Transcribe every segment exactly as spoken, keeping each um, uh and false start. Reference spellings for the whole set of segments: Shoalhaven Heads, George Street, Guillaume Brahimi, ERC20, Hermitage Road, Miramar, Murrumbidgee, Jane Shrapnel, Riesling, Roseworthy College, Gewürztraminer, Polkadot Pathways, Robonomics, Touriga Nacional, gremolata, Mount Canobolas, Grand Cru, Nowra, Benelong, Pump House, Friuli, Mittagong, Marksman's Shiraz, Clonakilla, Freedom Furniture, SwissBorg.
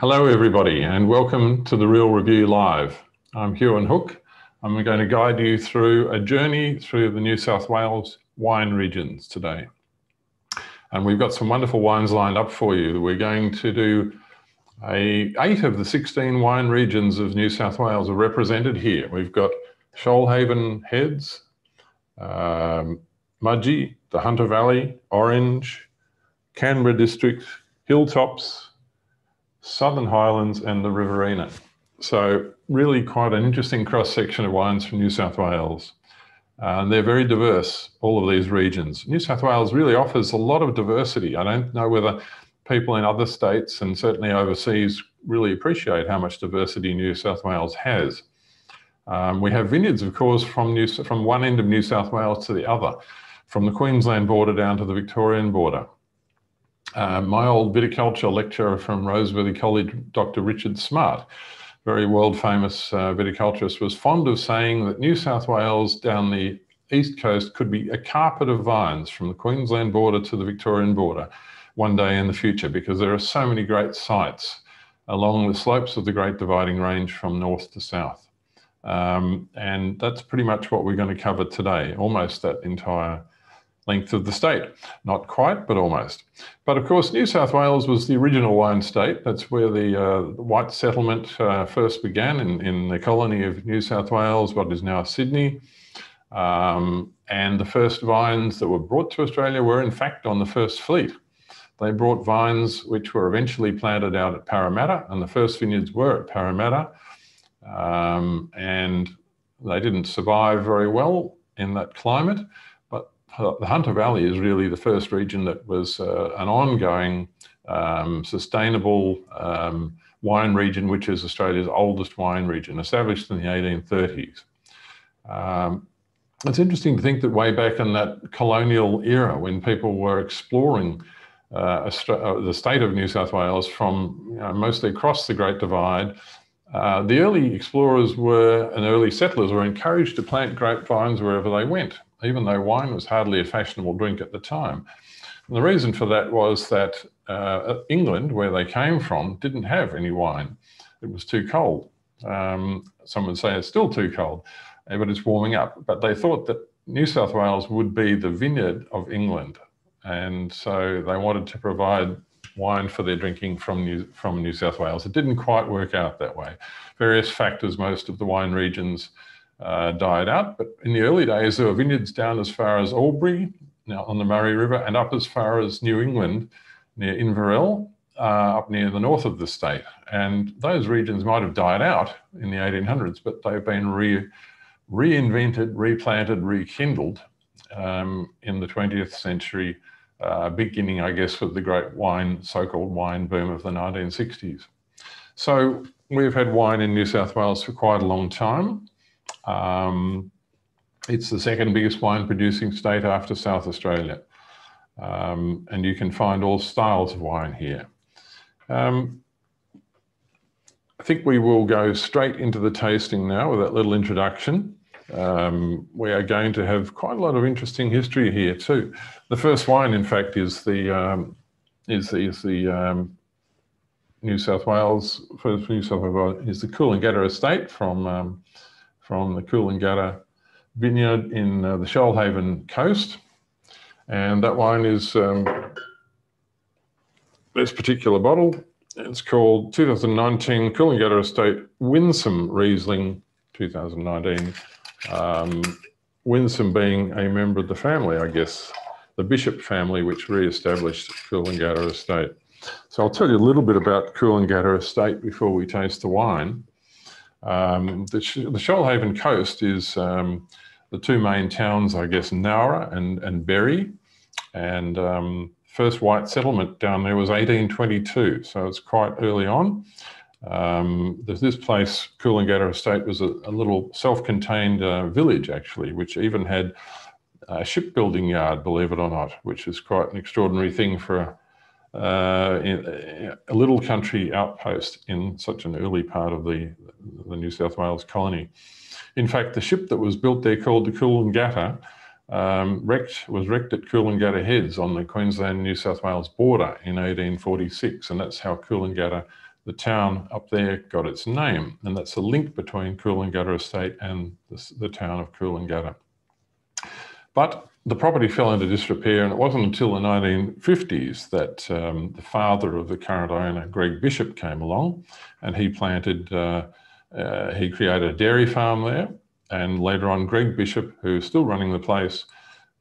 Hello everybody and welcome to The Real Review Live. I'm Hugh and Hook. I'm going to guide you through a journey through the New South Wales wine regions today. And we've got some wonderful wines lined up for you. We're going to do a, eight of the sixteen wine regions of New South Wales are represented here. We've got Shoalhaven Heads, um, Mudgee, the Hunter Valley, Orange, Canberra District, Hilltops, Southern Highlands and the Riverina. So really quite an interesting cross-section of wines from New South Wales. Uh, and they're very diverse, all of these regions. New South Wales really offers a lot of diversity. I don't know whether people in other states and certainly overseas really appreciate how much diversity New South Wales has. Um, we have vineyards, of course, from, New, from one end of New South Wales to the other, from the Queensland border down to the Victorian border. Uh, my old viticulture lecturer from Roseworthy College, Doctor Richard Smart, very world-famous uh, viticulturist, was fond of saying that New South Wales down the east coast could be a carpet of vines from the Queensland border to the Victorian border one day in the future, because there are so many great sites along the slopes of the Great Dividing Range from north to south. Um, and that's pretty much what we're going to cover today, almost that entire length of the state. Not quite, but almost. But of course, New South Wales was the original wine state. That's where the uh, white settlement uh, first began in, in the colony of New South Wales, what is now Sydney. Um, and the first vines that were brought to Australia were in fact on the first fleet. They brought vines which were eventually planted out at Parramatta, and the first vineyards were at Parramatta. Um, and they didn't survive very well in that climate. The Hunter Valley is really the first region that was uh, an ongoing, um, sustainable um, wine region, which is Australia's oldest wine region, established in the eighteen thirties. Um, it's interesting to think that way back in that colonial era, when people were exploring uh, the state of New South Wales from you know, mostly across the Great Divide, uh, the early explorers were and early settlers were encouraged to plant grapevines wherever they went, even though wine was hardly a fashionable drink at the time. And the reason for that was that uh, England, where they came from, didn't have any wine. It was too cold. Um, some would say it's still too cold, but it's warming up. But they thought that New South Wales would be the vineyard of England. And so they wanted to provide wine for their drinking from New, from New South Wales. It didn't quite work out that way. Various factors, most of the wine regions Uh, died out, but in the early days there were vineyards down as far as Albury, now on the Murray River, and up as far as New England near Inverell, uh, up near the north of the state. And those regions might have died out in the eighteen hundreds, but they've been re reinvented, replanted, rekindled um, in the twentieth century, uh, beginning, I guess, with the great wine, so-called wine boom of the nineteen sixties. So we've had wine in New South Wales for quite a long time. Um, it's the second biggest wine producing state after South Australia. Um, and you can find all styles of wine here. Um, I think we will go straight into the tasting now with that little introduction. Um, we are going to have quite a lot of interesting history here too. The first wine, in fact, is the, um, is the, is the um, New South Wales, first New South Wales is the Coolangatta Estate from um, from the Coolangatta vineyard in uh, the Shoalhaven Coast. And that wine is um, this particular bottle. It's called two thousand nineteen Coolangatta Estate Winsome Riesling two thousand nineteen. Um, Winsome being a member of the family, I guess, the Bishop family, which re-established Coolangatta Estate. So I'll tell you a little bit about Coolangatta Estate before we taste the wine. Um, the, the Shoalhaven Coast is um, the two main towns, I guess, Nowra and, and Berry. And um, first white settlement down there was eighteen twenty-two, so it's quite early on. Um, there's this place, Coolangatta Estate, was a, a little self-contained uh, village, actually, which even had a shipbuilding yard, believe it or not, which is quite an extraordinary thing for a Uh, in a little country outpost in such an early part of the, the New South Wales colony. In fact, the ship that was built there called the Coolangatta um, wrecked, was wrecked at Coolangatta Heads on the Queensland-New South Wales border in eighteen forty-six, and that's how Coolangatta, the town up there got its name, and that's a link between Coolangatta Estate and the, the town of Coolangatta. But the property fell into disrepair, and it wasn't until the nineteen fifties that um, the father of the current owner, Greg Bishop, came along, and he planted, uh, uh, he created a dairy farm there, and later on Greg Bishop, who's still running the place,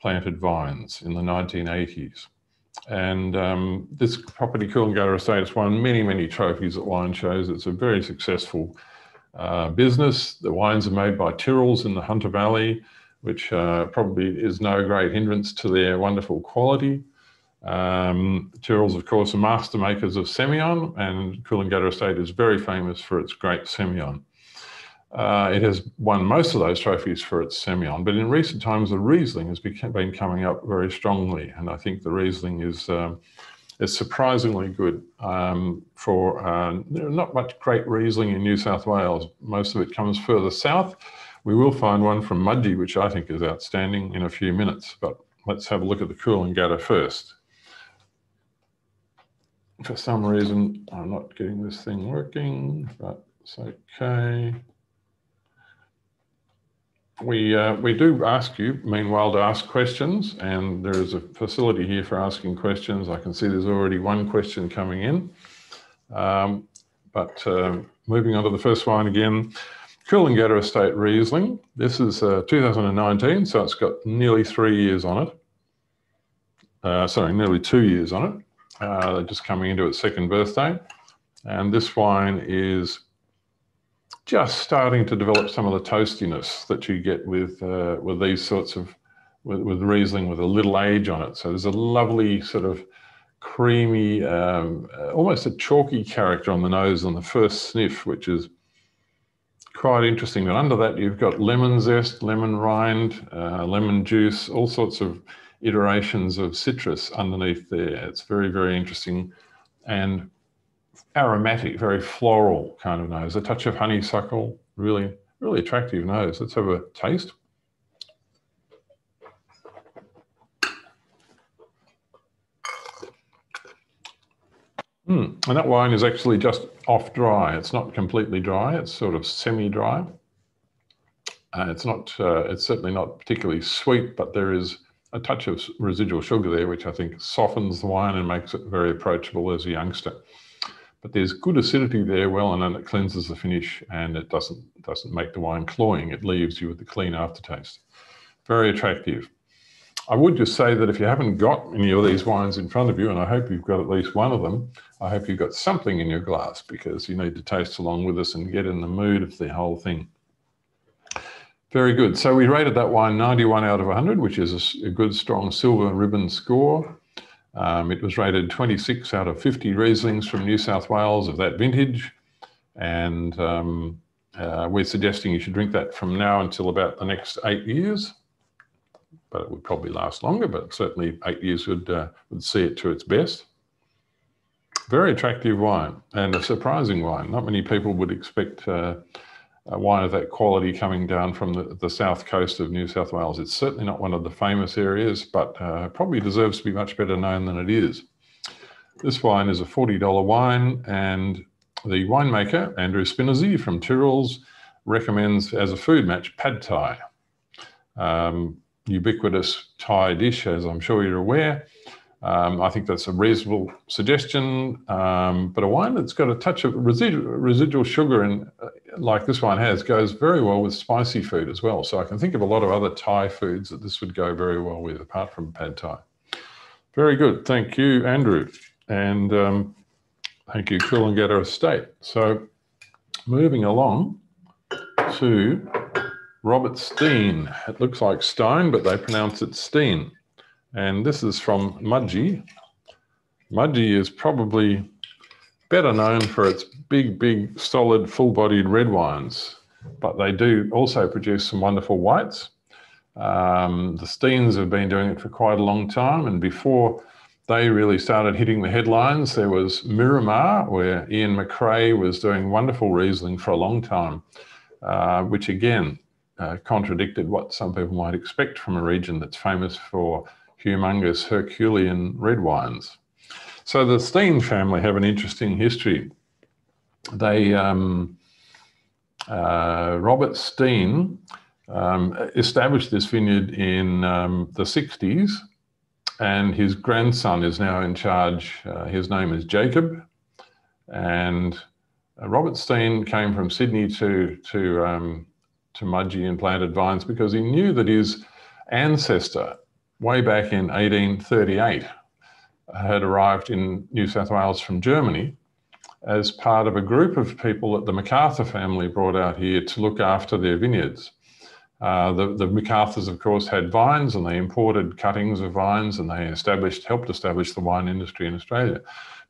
planted vines in the nineteen eighties. And um, this property, Coolangatta Estate, has won many, many trophies at wine shows. It's a very successful uh, business. The wines are made by Tyrrells in the Hunter Valley, which uh, probably is no great hindrance to their wonderful quality. Um, Tyrrells, of course, are master makers of Semillon, and Coolangatta Estate is very famous for its great Semillon. Uh, it has won most of those trophies for its Semillon, but in recent times the Riesling has become, been coming up very strongly, and I think the Riesling is, um, is surprisingly good um, for uh, not much great Riesling in New South Wales. Most of it comes further south. We will find one from Mudgee, which I think is outstanding, in a few minutes, but let's have a look at the Coolangatta first. For some reason, I'm not getting this thing working, but it's okay. We, uh, we do ask you, meanwhile, to ask questions, and there is a facility here for asking questions. I can see there's already one question coming in. Um, but uh, moving on to the first wine again, Coolangatta Estate Riesling. This is uh, two thousand nineteen, so it's got nearly three years on it. Uh, sorry, nearly two years on it. Uh, just coming into its second birthday. And this wine is just starting to develop some of the toastiness that you get with uh, with these sorts of, with, with Riesling with a little age on it. So there's a lovely sort of creamy, um, almost a chalky character on the nose on the first sniff, which is quite interesting. But under that, you've got lemon zest, lemon rind, uh, lemon juice, all sorts of iterations of citrus underneath there. It's very, very interesting. And aromatic, very floral kind of nose, a touch of honeysuckle, really, really attractive nose. Let's have a taste. Mm. And that wine is actually just off dry. It's not completely dry. It's sort of semi-dry. Uh, it's not, uh, it's certainly not particularly sweet, but there is a touch of residual sugar there, which I think softens the wine and makes it very approachable as a youngster. But there's good acidity there, well, and then it cleanses the finish, and it doesn't, doesn't make the wine cloying. It leaves you with the clean aftertaste. Very attractive. I would just say that if you haven't got any of these wines in front of you, and I hope you've got at least one of them, I hope you've got something in your glass, because you need to taste along with us and get in the mood of the whole thing. Very good. So we rated that wine ninety-one out of one hundred, which is a good, strong silver ribbon score. Um, it was rated twenty-six out of fifty Rieslings from New South Wales of that vintage, and um, uh, we're suggesting you should drink that from now until about the next eight years, but it would probably last longer, but certainly eight years would, uh, would see it to its best. Very attractive wine, and a surprising wine. Not many people would expect uh, a wine of that quality coming down from the, the south coast of New South Wales. It's certainly not one of the famous areas, but uh, probably deserves to be much better known than it is. This wine is a forty dollar wine, and the winemaker, Andrew Thomas from Tyrrells, recommends as a food match Pad Thai. Um, ubiquitous Thai dish, as I'm sure you're aware. Um, I think that's a reasonable suggestion, um, but a wine that's got a touch of residual, residual sugar, and uh, like this wine has, goes very well with spicy food as well. So I can think of a lot of other Thai foods that this would go very well with, apart from Pad Thai. Very good. Thank you, Andrew. And um, thank you, Coolangatta Estate. So moving along to Robert Stein. It looks like Stein, but they pronounce it Steen. And this is from Mudgee. Mudgee is probably better known for its big, big, solid, full-bodied red wines, but they do also produce some wonderful whites. Um, the Steins have been doing it for quite a long time, and before they really started hitting the headlines, there was Miramar, where Ian McRae was doing wonderful Riesling for a long time, uh, which again uh, contradicted what some people might expect from a region that's famous for humongous Herculean red wines. So the Stein family have an interesting history. they um, uh, Robert Stein um, established this vineyard in um, the sixties, and his grandson is now in charge. Uh, his name is Jacob, and uh, Robert Stein came from Sydney to to um, to Mudgee and planted vines because he knew that his ancestor, way back in eighteen thirty-eight, had arrived in New South Wales from Germany as part of a group of people that the MacArthur family brought out here to look after their vineyards. Uh, the, the MacArthurs, of course, had vines, and they imported cuttings of vines, and they established, helped establish the wine industry in Australia.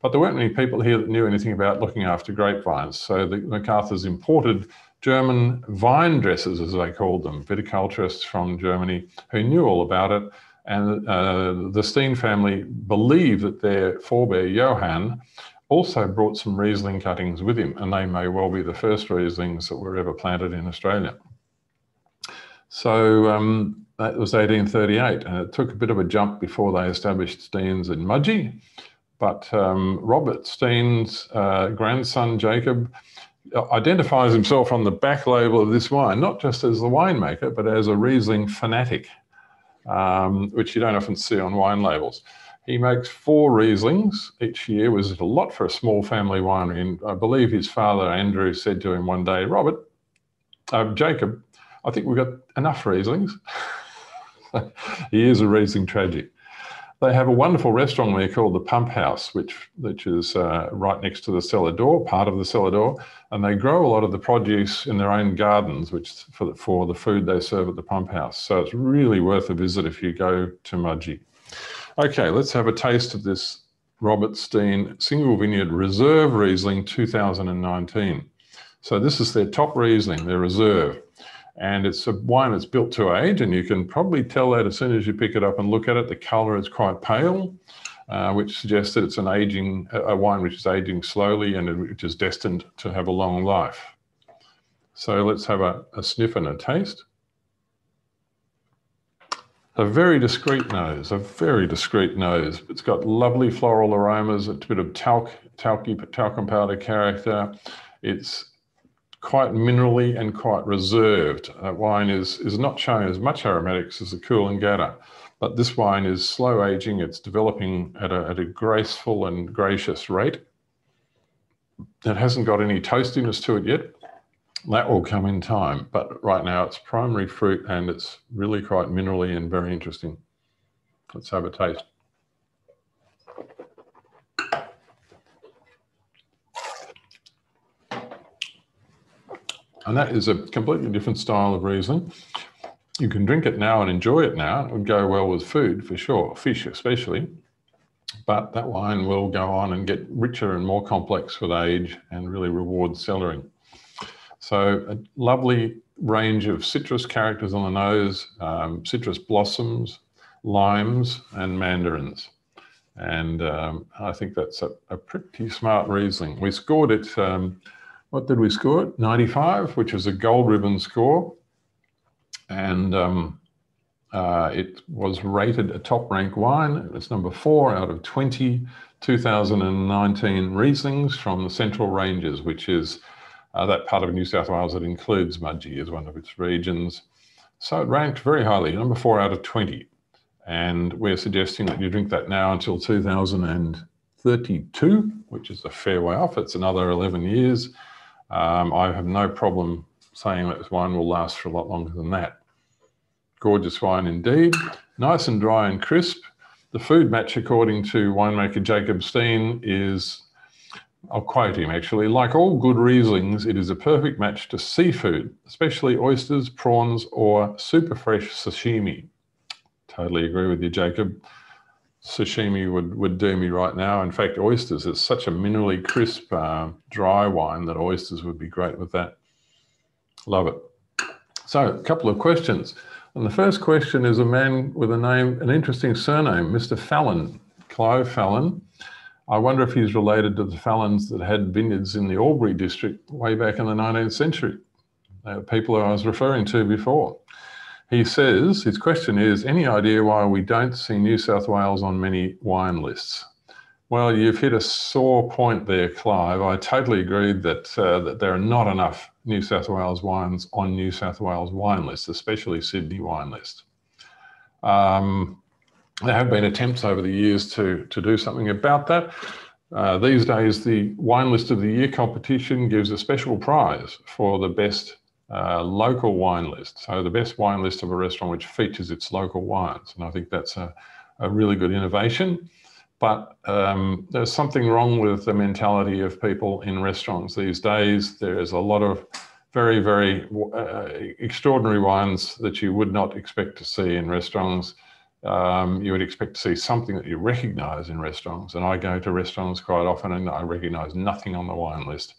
But there weren't many people here that knew anything about looking after grapevines. So the MacArthurs imported German vine dressers, as they called them, viticulturists from Germany who knew all about it. And uh, the Stein family believe that their forebear, Johann, also brought some Riesling cuttings with him, and they may well be the first Rieslings that were ever planted in Australia. So um, that was eighteen thirty-eight, and it took a bit of a jump before they established Steins in Mudgee. But um, Robert Stein's uh, grandson, Jacob, identifies himself on the back label of this wine, not just as the winemaker, but as a Riesling fanatic, um, which you don't often see on wine labels. He makes four Rieslings each year, which is a lot for a small family winery. And I believe his father, Andrew, said to him one day, Robert, uh, Jacob, I think we've got enough Rieslings. He is a Riesling tragic. They have a wonderful restaurant there called the Pump House, which, which is uh, right next to the cellar door, part of the cellar door, and they grow a lot of the produce in their own gardens, which for the, for the food they serve at the Pump House. So it's really worth a visit if you go to Mudgee. Okay, let's have a taste of this Robert Stein Single Vineyard Reserve Riesling two thousand nineteen. So this is their top Riesling, their Reserve. And it's a wine that's built to age, and you can probably tell that as soon as you pick it up and look at it. The colour is quite pale, uh, which suggests that it's an aging, a wine which is aging slowly and which is destined to have a long life. So let's have a, a sniff and a taste. A very discreet nose, a very discreet nose. It's got lovely floral aromas, a bit of talc, talky, talcum powder character. It's quite minerally and quite reserved. Uh, wine is, is not showing as much aromatics as the Coolangatta, but this wine is slow aging. It's developing at a, at a graceful and gracious rate. It hasn't got any toastiness to it yet. That will come in time, but right now it's primary fruit and it's really quite minerally and very interesting. Let's have a taste. And that is a completely different style of Riesling. You can drink it now and enjoy it now. It would go well with food for sure, fish especially. But that wine will go on and get richer and more complex with age and really rewards cellaring. So a lovely range of citrus characters on the nose, um, citrus blossoms, limes and mandarins. And um, I think that's a, a pretty smart Riesling. We scored it... Um, What did we score it? ninety-five, which is a gold ribbon score. And um, uh, it was rated a top rank wine. It's number four out of twenty two thousand nineteen Rieslings from the Central Ranges, which is uh, that part of New South Wales that includes Mudgee as one of its regions. So it ranked very highly, number four out of twenty. And we're suggesting that you drink that now until two thousand thirty-two, which is a fair way off. It's another eleven years. Um, I have no problem saying that this wine will last for a lot longer than that. Gorgeous wine indeed. Nice and dry and crisp. The food match, according to winemaker Jacob Stein, is, I'll quote him actually, like all good Rieslings, it is a perfect match to seafood, especially oysters, prawns, or super fresh sashimi. Totally agree with you, Jacob. Sashimi would, would do me right now. In fact, oysters is such a minerally crisp, uh, dry wine that oysters would be great with that. Love it. So a couple of questions. And the first question is a man with a name, an interesting surname, Mister Fallon, Clive Fallon. I wonder if he's related to the Fallons that had vineyards in the Albury district way back in the nineteenth century. Uh, people I was referring to before. He says, his question is, any idea why we don't see New South Wales on many wine lists? Well, you've hit a sore point there, Clive. I totally agree that uh, that there are not enough New South Wales wines on New South Wales wine lists, especially Sydney wine list. Um, there have been attempts over the years to, to do something about that. Uh, these days, the Wine List of the Year competition gives a special prize for the best uh, local wine list. So the best wine list of a restaurant which features its local wines. And I think that's a, a really good innovation. But um, there's something wrong with the mentality of people in restaurants these days. There is a lot of very, very uh, extraordinary wines that you would not expect to see in restaurants. Um, you would expect to see something that you recognise in restaurants. And I go to restaurants quite often and I recognise nothing on the wine list.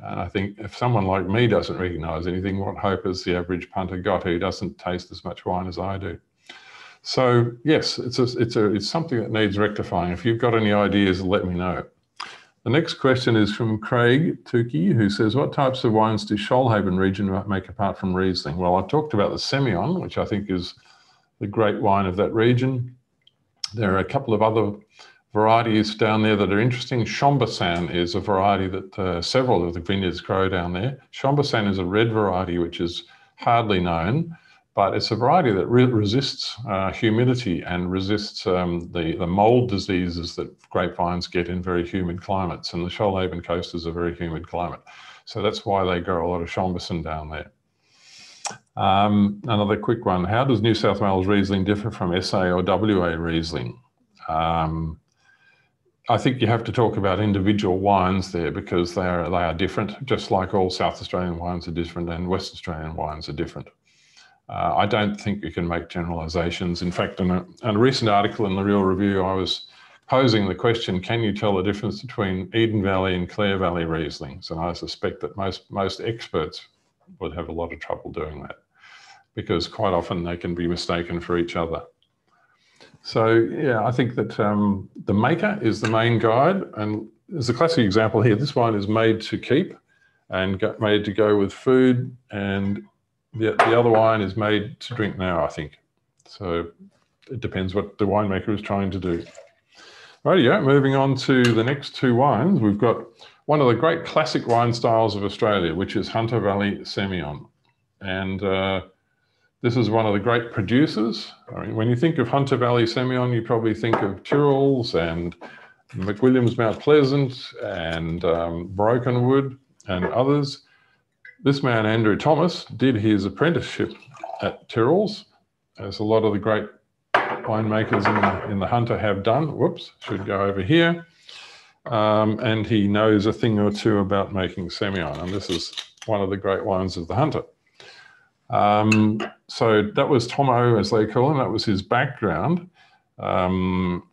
And I think if someone like me doesn't recognise anything, what hope has the average punter got who doesn't taste as much wine as I do? So yes, it's, a, it's, a, it's something that needs rectifying. If you've got any ideas, let me know. The next question is from Craig Tukey, who says, what types of wines do Shoalhaven region make apart from Riesling? Well, I've talked about the Semillon, which I think is the great wine of that region. There are a couple of other varieties down there that are interesting. Chambertin is a variety that uh, several of the vineyards grow down there. Chambertin is a red variety, which is hardly known, but it's a variety that re resists uh, humidity and resists um, the, the mold diseases that grapevines get in very humid climates. And the Shoalhaven Coast is a very humid climate. So that's why they grow a lot of Chambertin down there. Um, another quick one. How does New South Wales Riesling differ from S A or W A Riesling? Um, I think you have to talk about individual wines there because they are, they are different, just like all South Australian wines are different and West Australian wines are different. Uh, I don't think you can make generalisations. In fact, in a, in a recent article in the Real Review, I was posing the question, can you tell the difference between Eden Valley and Clare Valley Rieslings? And I suspect that most, most experts would have a lot of trouble doing that because quite often they can be mistaken for each other. So yeah, I think that um, the maker is the main guide, and there's a classic example here. This wine is made to keep and go, made to go with food, and the, the other wine is made to drink now, I think. So it depends what the winemaker is trying to do. Rightio, moving on to the next two wines. We've got one of the great classic wine styles of Australia, which is Hunter Valley Semillon. And uh, this is one of the great producers. I mean, when you think of Hunter Valley Semillon, you probably think of Tyrrells and McWilliams Mount Pleasant and um, Brokenwood and others. This man, Andrew Thomas, did his apprenticeship at Tyrrells, as a lot of the great winemakers in the, in the Hunter have done. Whoops, should go over here. Um, and he knows a thing or two about making Semillon, and this is one of the great wines of the Hunter. Um, so that was Tomo, as they call him. That was his background. Um,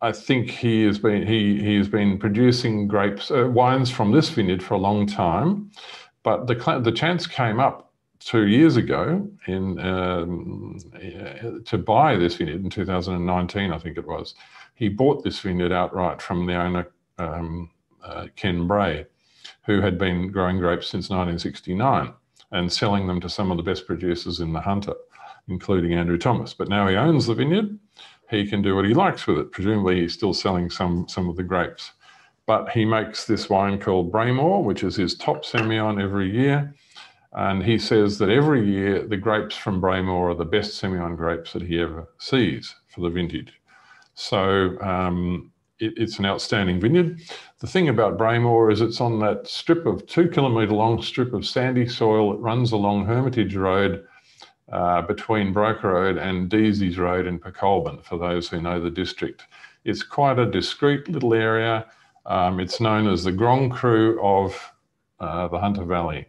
I think he has been he he has been producing grapes uh, wines from this vineyard for a long time, but the the chance came up two years ago in um, to buy this vineyard in two thousand nineteen, I think it was. He bought this vineyard outright from the owner, um, uh, Ken Bray, who had been growing grapes since nineteen sixty-nine and selling them to some of the best producers in the Hunter, including Andrew Thomas. But now he owns the vineyard. He can do what he likes with it. Presumably he's still selling some, some of the grapes. But he makes this wine called Braemore, which is his top Semillon every year. And he says that every year the grapes from Braemore are the best Semillon grapes that he ever sees for the vintage. So um, it, it's an outstanding vineyard. The thing about Braemore is it's on that strip of two kilometre long strip of sandy soil that runs along Hermitage Road uh, between Broker Road and Deasy's Road in Pacolban, for those who know the district. It's quite a discreet little area. Um, it's known as the Grand Cru of uh, the Hunter Valley.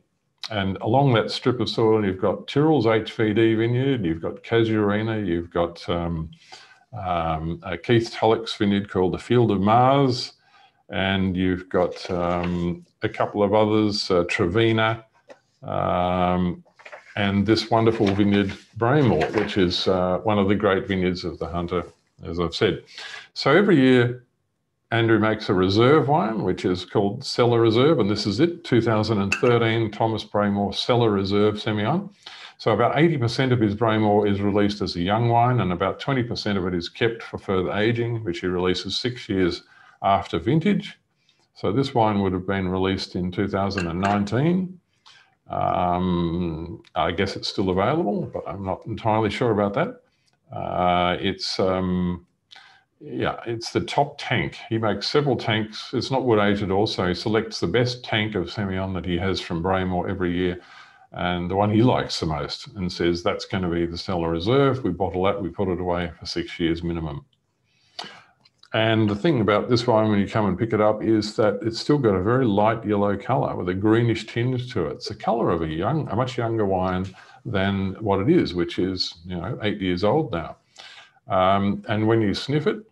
And along that strip of soil, you've got Tyrrells H V D Vineyard, you've got Casuarina, you've got um, Um, uh, Keith Tulloch's vineyard called the Field of Mars, and you've got um, a couple of others, uh, Trevina, um, and this wonderful vineyard Braemore, which is uh, one of the great vineyards of the Hunter, as I've said. So every year Andrew makes a reserve wine, which is called Cellar Reserve, and this is it, two thousand thirteen Thomas Braemore Cellar Reserve Semillon. So about eighty percent of his Braemore is released as a young wine, and about twenty percent of it is kept for further aging, which he releases six years after vintage. So this wine would have been released in two thousand nineteen. Um, I guess it's still available, but I'm not entirely sure about that. Uh, it's, um, yeah, it's the top tank. He makes several tanks. It's not wood aged also. He selects the best tank of Semillon that he has from Braemore every year, and the one he likes the most, and says that's going to be the Cellar Reserve. We bottle that, we put it away for six years minimum. And the thing about this wine when you come and pick it up is that it's still got a very light yellow colour with a greenish tinge to it. It's the colour of a young, a much younger wine than what it is, which is, you know, eight years old now. Um, and when you sniff it,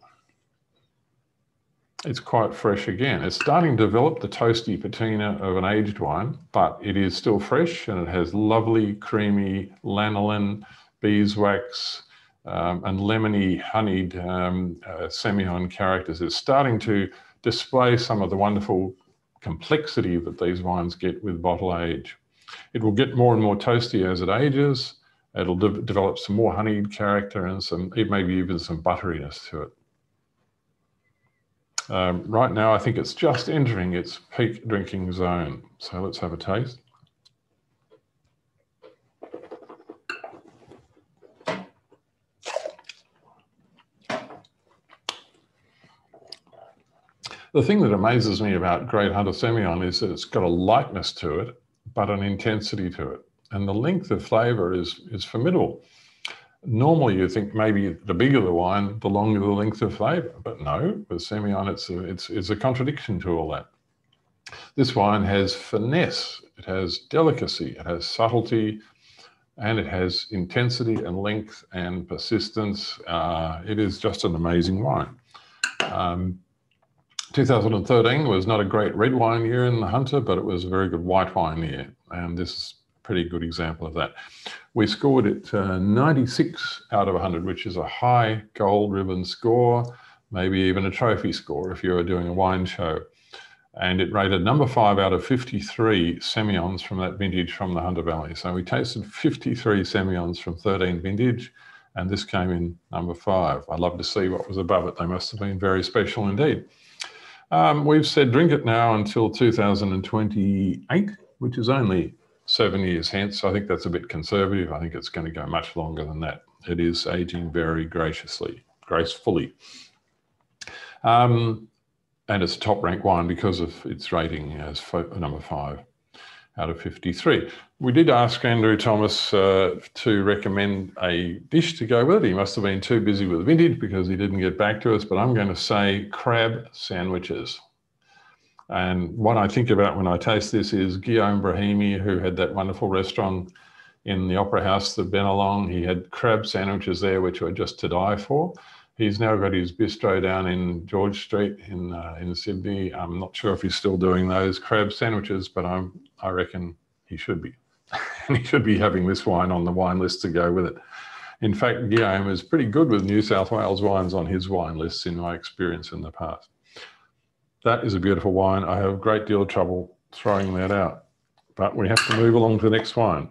it's quite fresh again. It's starting to develop the toasty patina of an aged wine, but it is still fresh, and it has lovely creamy lanolin, beeswax, um, and lemony honeyed um, uh, Semillon characters. It's starting to display some of the wonderful complexity that these wines get with bottle age. It will get more and more toasty as it ages. It'll de develop some more honeyed character and some, maybe even some butteriness to it. Um, right now, I think it's just entering its peak drinking zone. So let's have a taste. The thing that amazes me about Great Hunter Semillon is that it's got a lightness to it, but an intensity to it. And the length of flavour is, is formidable. Normally you think maybe the bigger the wine, the longer the length of flavour, but no, with Semillon it's a, it's, it's a contradiction to all that. This wine has finesse, it has delicacy, it has subtlety, and it has intensity and length and persistence. Uh, it is just an amazing wine. Um, two thousand thirteen was not a great red wine year in the Hunter, but it was a very good white wine year, and this is pretty good example of that. We scored it uh, ninety-six out of one hundred, which is a high gold ribbon score, maybe even a trophy score if you're doing a wine show. And it rated number five out of fifty-three Semillons from that vintage from the Hunter Valley. So we tasted fifty-three Semillons from thirteen vintage, and this came in number five. I'd love to see what was above it. They must have been very special indeed. Um, we've said drink it now until two thousand twenty-eight, which is only seven years hence. I think that's a bit conservative. I think it's going to go much longer than that. It is aging very graciously, gracefully. Um, and it's a top rank wine because of its rating as number five out of fifty-three. We did ask Andrew Thomas uh, to recommend a dish to go with it. He must have been too busy with vintage because he didn't get back to us, but I'm going to say crab sandwiches. And what I think about when I taste this is Guillaume Brahimi, who had that wonderful restaurant in the Opera House, the Benelong. He had crab sandwiches there, which were just to die for. He's now got his bistro down in George Street in uh, in Sydney. I'm not sure if he's still doing those crab sandwiches, but I'm, I reckon he should be. And he should be having this wine on the wine list to go with it. In fact, Guillaume is pretty good with New South Wales wines on his wine lists in my experience in the past. That is a beautiful wine. I have a great deal of trouble throwing that out, but we have to move along to the next wine.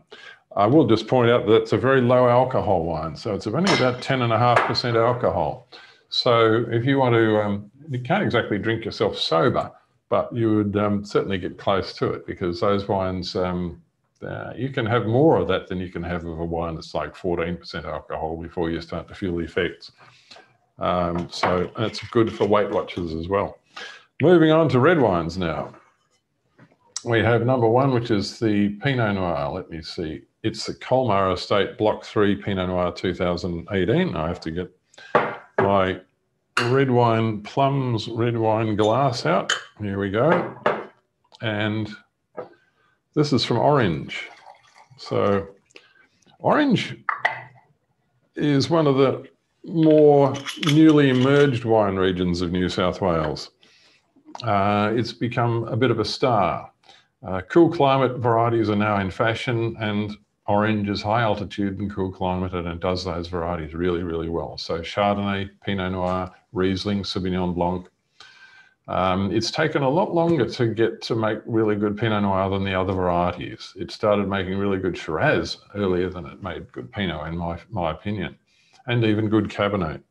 I will just point out that it's a very low alcohol wine. So it's only about ten point five percent alcohol. So if you want to, um, you can't exactly drink yourself sober, but you would um, certainly get close to it, because those wines, um, uh, you can have more of that than you can have of a wine that's like fourteen percent alcohol before you start to feel the effects. Um, so it's good for Weight Watchers as well. Moving on to red wines now. We have number one, which is the Pinot Noir. Let me see. It's the Colmar Estate Block three Pinot Noir two thousand eighteen. I have to get my red wine, Plums red wine glass out. Here we go. And this is from Orange. So Orange is one of the more newly emerged wine regions of New South Wales. Uh, it's become a bit of a star. Uh, cool climate varieties are now in fashion, and Orange is high altitude and cool climate, and it does those varieties really, really well. So Chardonnay, Pinot Noir, Riesling, Sauvignon Blanc. Um, it's taken a lot longer to get to make really good Pinot Noir than the other varieties. It started making really good Shiraz earlier than it made good Pinot, in my, my opinion, and even good Cabernet.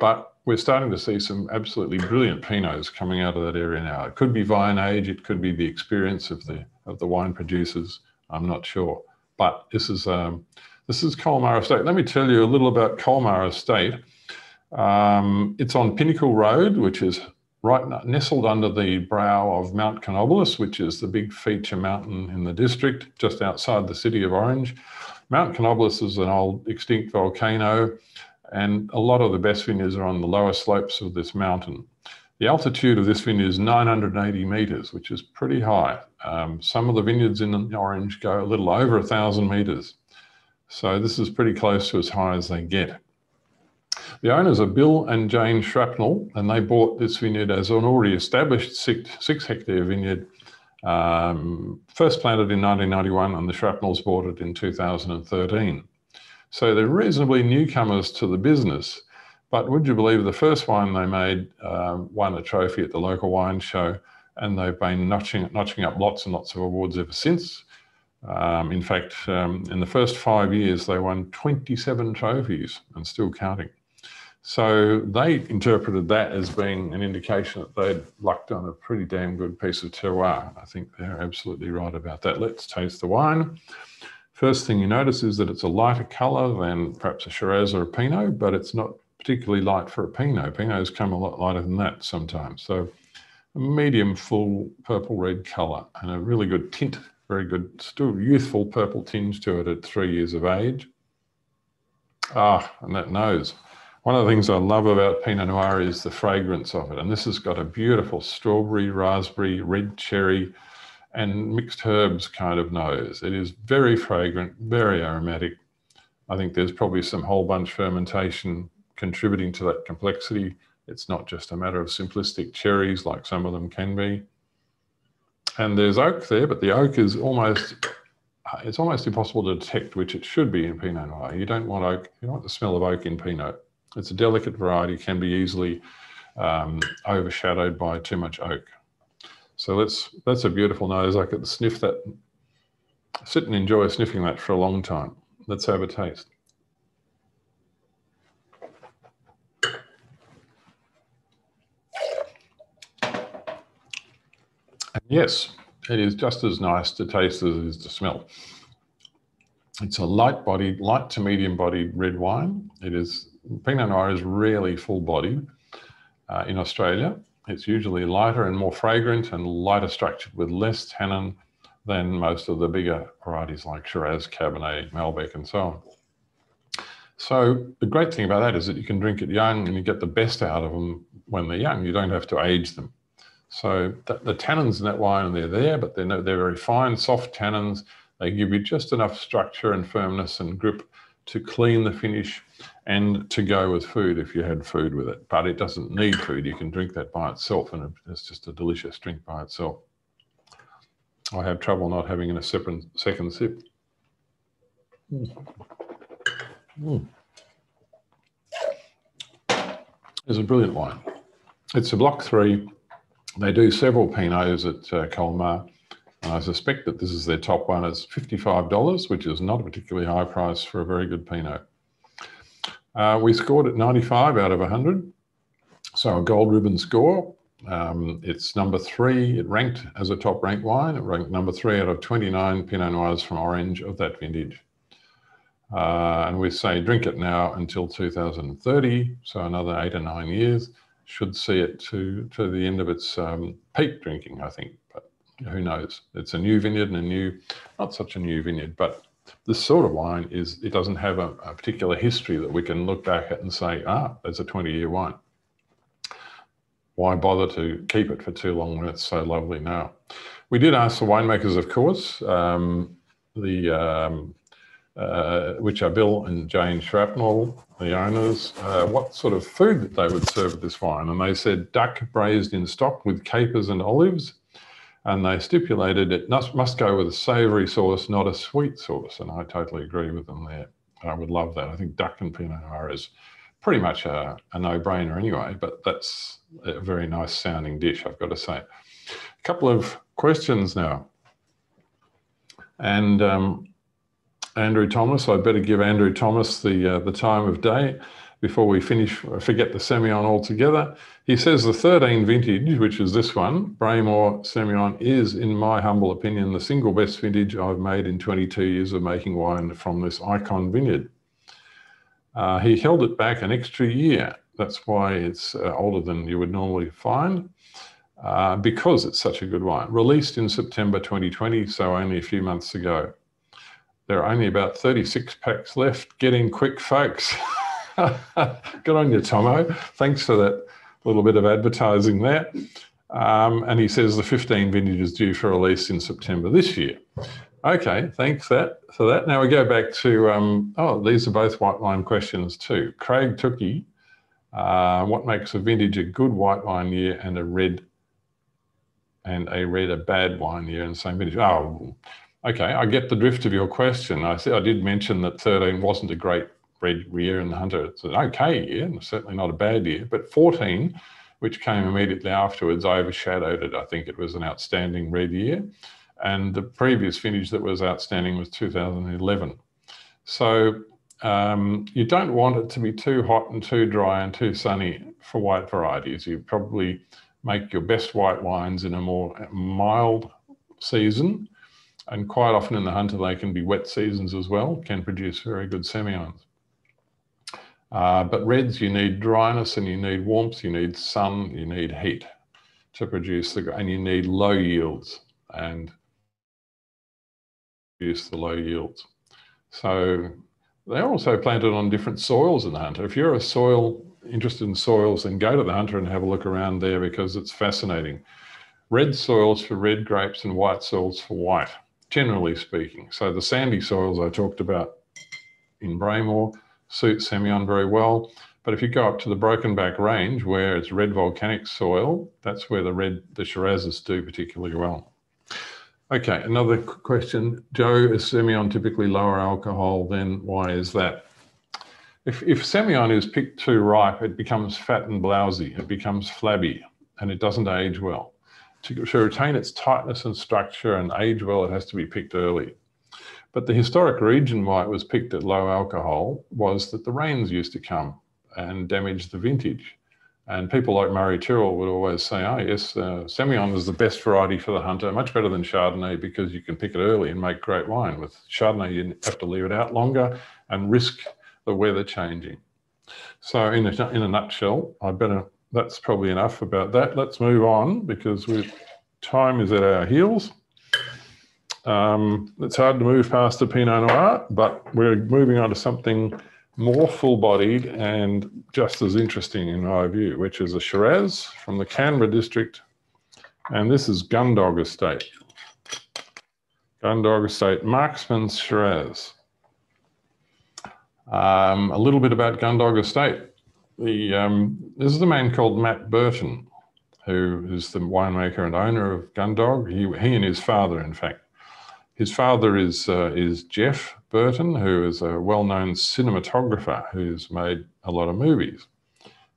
But we're starting to see some absolutely brilliant Pinots coming out of that area now. It could be vine age, it could be the experience of the of the wine producers, I'm not sure. But this is um, this is Colmar Estate. Let me tell you a little about Colmar Estate. Um, it's on Pinnacle Road, which is right nestled under the brow of Mount Canobolas, which is the big feature mountain in the district, just outside the city of Orange. Mount Canobolas is an old extinct volcano, and a lot of the best vineyards are on the lower slopes of this mountain. The altitude of this vineyard is nine hundred eighty metres, which is pretty high. Um, some of the vineyards in Orange go a little over one thousand metres. So this is pretty close to as high as they get. The owners are Bill and Jane Shrapnel, and they bought this vineyard as an already established six, six hectare vineyard, um, first planted in nineteen ninety-one, and the Shrapnels bought it in two thousand thirteen. So they're reasonably newcomers to the business, but would you believe the first wine they made uh, won a trophy at the local wine show, and they've been notching, notching up lots and lots of awards ever since. Um, in fact, um, in the first five years, they won twenty-seven trophies and still counting. So they interpreted that as being an indication that they'd lucked on a pretty damn good piece of terroir. I think they're absolutely right about that. Let's taste the wine. First thing you notice is that it's a lighter colour than perhaps a Shiraz or a Pinot, but it's not particularly light for a Pinot. Pinots come a lot lighter than that sometimes. So a medium full purple-red colour and a really good tint, very good, still youthful purple tinge to it at three years of age. Ah, and that nose. One of the things I love about Pinot Noir is the fragrance of it. And this has got a beautiful strawberry, raspberry, red cherry, and mixed herbs kind of nose. It is very fragrant, very aromatic. I think there's probably some whole bunch fermentation contributing to that complexity. It's not just a matter of simplistic cherries like some of them can be. And there's oak there, but the oak is almost, it's almost impossible to detect, which it should be in Pinot Noir. You don't want oak, you don't want the smell of oak in Pinot. It's a delicate variety, can be easily um, overshadowed by too much oak. So that's, that's a beautiful nose. I could sniff that, sit and enjoy sniffing that for a long time. Let's have a taste. And yes, it is just as nice to taste as it is to smell. It's a light-bodied, light to medium-bodied red wine. It is, Pinot Noir is rarely full-bodied uh, in Australia. It's usually lighter and more fragrant and lighter structured with less tannin than most of the bigger varieties like Shiraz, Cabernet, Malbec and so on. So the great thing about that is that you can drink it young and you get the best out of them when they're young. You don't have to age them. So the, the tannins in that wine, they're there, but they're, no, they're very fine, soft tannins. They give you just enough structure and firmness and grip to clean the finish and to go with food if you had food with it. But it doesn't need food. You can drink that by itself, and it's just a delicious drink by itself. I have trouble not having a separate second sip. Mm. Mm. It's a brilliant wine. It's a block three. They do several Pinots at uh, Colmar. And I suspect that this is their top one. It's fifty-five dollars, which is not a particularly high price for a very good Pinot. Uh, we scored at ninety-five out of one hundred, so a gold ribbon score. Um, it's number three. It ranked as a top-ranked wine. It ranked number three out of twenty-nine Pinot Noirs from Orange of that vintage. Uh, and we say drink it now until two thousand thirty, so another eight or nine years. Should see it to, to the end of its um, peak drinking, I think. Who knows? It's a new vineyard and a new, not such a new vineyard, but this sort of wine is, it doesn't have a, a particular history that we can look back at and say, ah, that's a twenty-year wine. Why bother to keep it for too long when it's so lovely now? We did ask the winemakers, of course, um, the um, uh, which are Bill and Jane Shrapnel, the owners, uh, what sort of food that they would serve with this wine. And they said duck braised in stock with capers and olives. And they stipulated it must go with a savoury sauce, not a sweet sauce. And I totally agree with them there. I would love that. I think duck and Pinot Noir is pretty much a, a no-brainer anyway, but that's a very nice sounding dish, I've got to say. A couple of questions now. And um, Andrew Thomas, I better give Andrew Thomas the, uh, the time of day. before we finish, forget the Semillon altogether. He says the thirteen vintage, which is this one, Braemore Semillon, is, in my humble opinion, the single best vintage I've made in twenty-two years of making wine from this icon vineyard. Uh, he held it back an extra year. That's why it's uh, older than you would normally find, uh, because it's such a good wine. Released in September twenty twenty, so only a few months ago. There are only about thirty-six packs left. Get in quick, folks. Good on you, Tomo. Thanks for that little bit of advertising there. Um, and he says the fifteen vintage is due for release in September this year. Okay, thanks that, for that. Now we go back to, um, oh, these are both white wine questions too. Craig Tookie, uh, what makes a vintage a good white wine year and a red, and a red a bad wine year in the same vintage? Oh, okay, I get the drift of your question. I said I did mention that thirteen wasn't a great red year in the Hunter. It's an okay year, and certainly not a bad year. But fourteen, which came immediately afterwards, overshadowed it. I think it was an outstanding red year. And the previous vintage that was outstanding was two thousand eleven. So um, you don't want it to be too hot and too dry and too sunny for white varieties. You probably make your best white wines in a more mild season. And quite often in the Hunter, they can be wet seasons as well, can produce very good Semillons. Uh, but reds, you need dryness and you need warmth, you need sun, you need heat to produce the, and you need low yields and produce the low yields. So they're also planted on different soils in the Hunter. If you're a soil, interested in soils, then go to the Hunter and have a look around there because it's fascinating. Red soils for red grapes and white soils for white, generally speaking. So the sandy soils I talked about in Braemore suit Semillon very well. But if you go up to the Broken Back Range where it's red volcanic soil, that's where the red, the Shirazes do particularly well. Okay, another question. Joe, is Semillon typically lower alcohol? Then why is that? If, if Semillon is picked too ripe, it becomes fat and blousy. It becomes flabby and it doesn't age well. To, to retain its tightness and structure and age well, it has to be picked early. But the historic region why it was picked at low alcohol was that the rains used to come and damage the vintage. And people like Murray Tyrrell would always say, oh yes, uh, Semillon is the best variety for the Hunter, much better than Chardonnay because you can pick it early and make great wine. With Chardonnay, you have to leave it out longer and risk the weather changing. So in a, in a nutshell, I better, that's probably enough about that. Let's move on because we, time is at our heels. Um, it's hard to move past the Pinot Noir, but we're moving on to something more full-bodied and just as interesting in my view, which is a Shiraz from the Canberra District. And this is Gundog Estate. Gundog Estate, Marksman's Shiraz. Um, a little bit about Gundog Estate. The, um, this is a man called Matt Burton, who is the winemaker and owner of Gundog. He, he and his father, in fact. His father is, uh, is Jeff Burton, who is a well-known cinematographer who's made a lot of movies.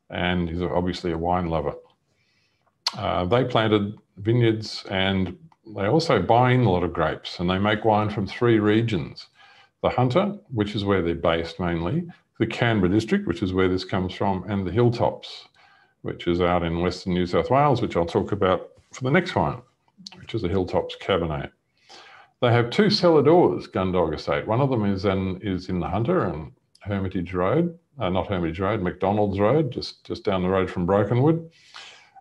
And he's obviously a wine lover. Uh, they planted vineyards and they also buy in a lot of grapes and they make wine from three regions. The Hunter, which is where they're based mainly, the Canberra District, which is where this comes from, and the Hilltops, which is out in Western New South Wales, which I'll talk about for the next wine, which is the Hilltops Cabernet. They have two cellar doors, Gundog Estate. One of them is in, is in the Hunter and Hermitage Road, uh, not Hermitage Road, McDonald's Road, just, just down the road from Brokenwood.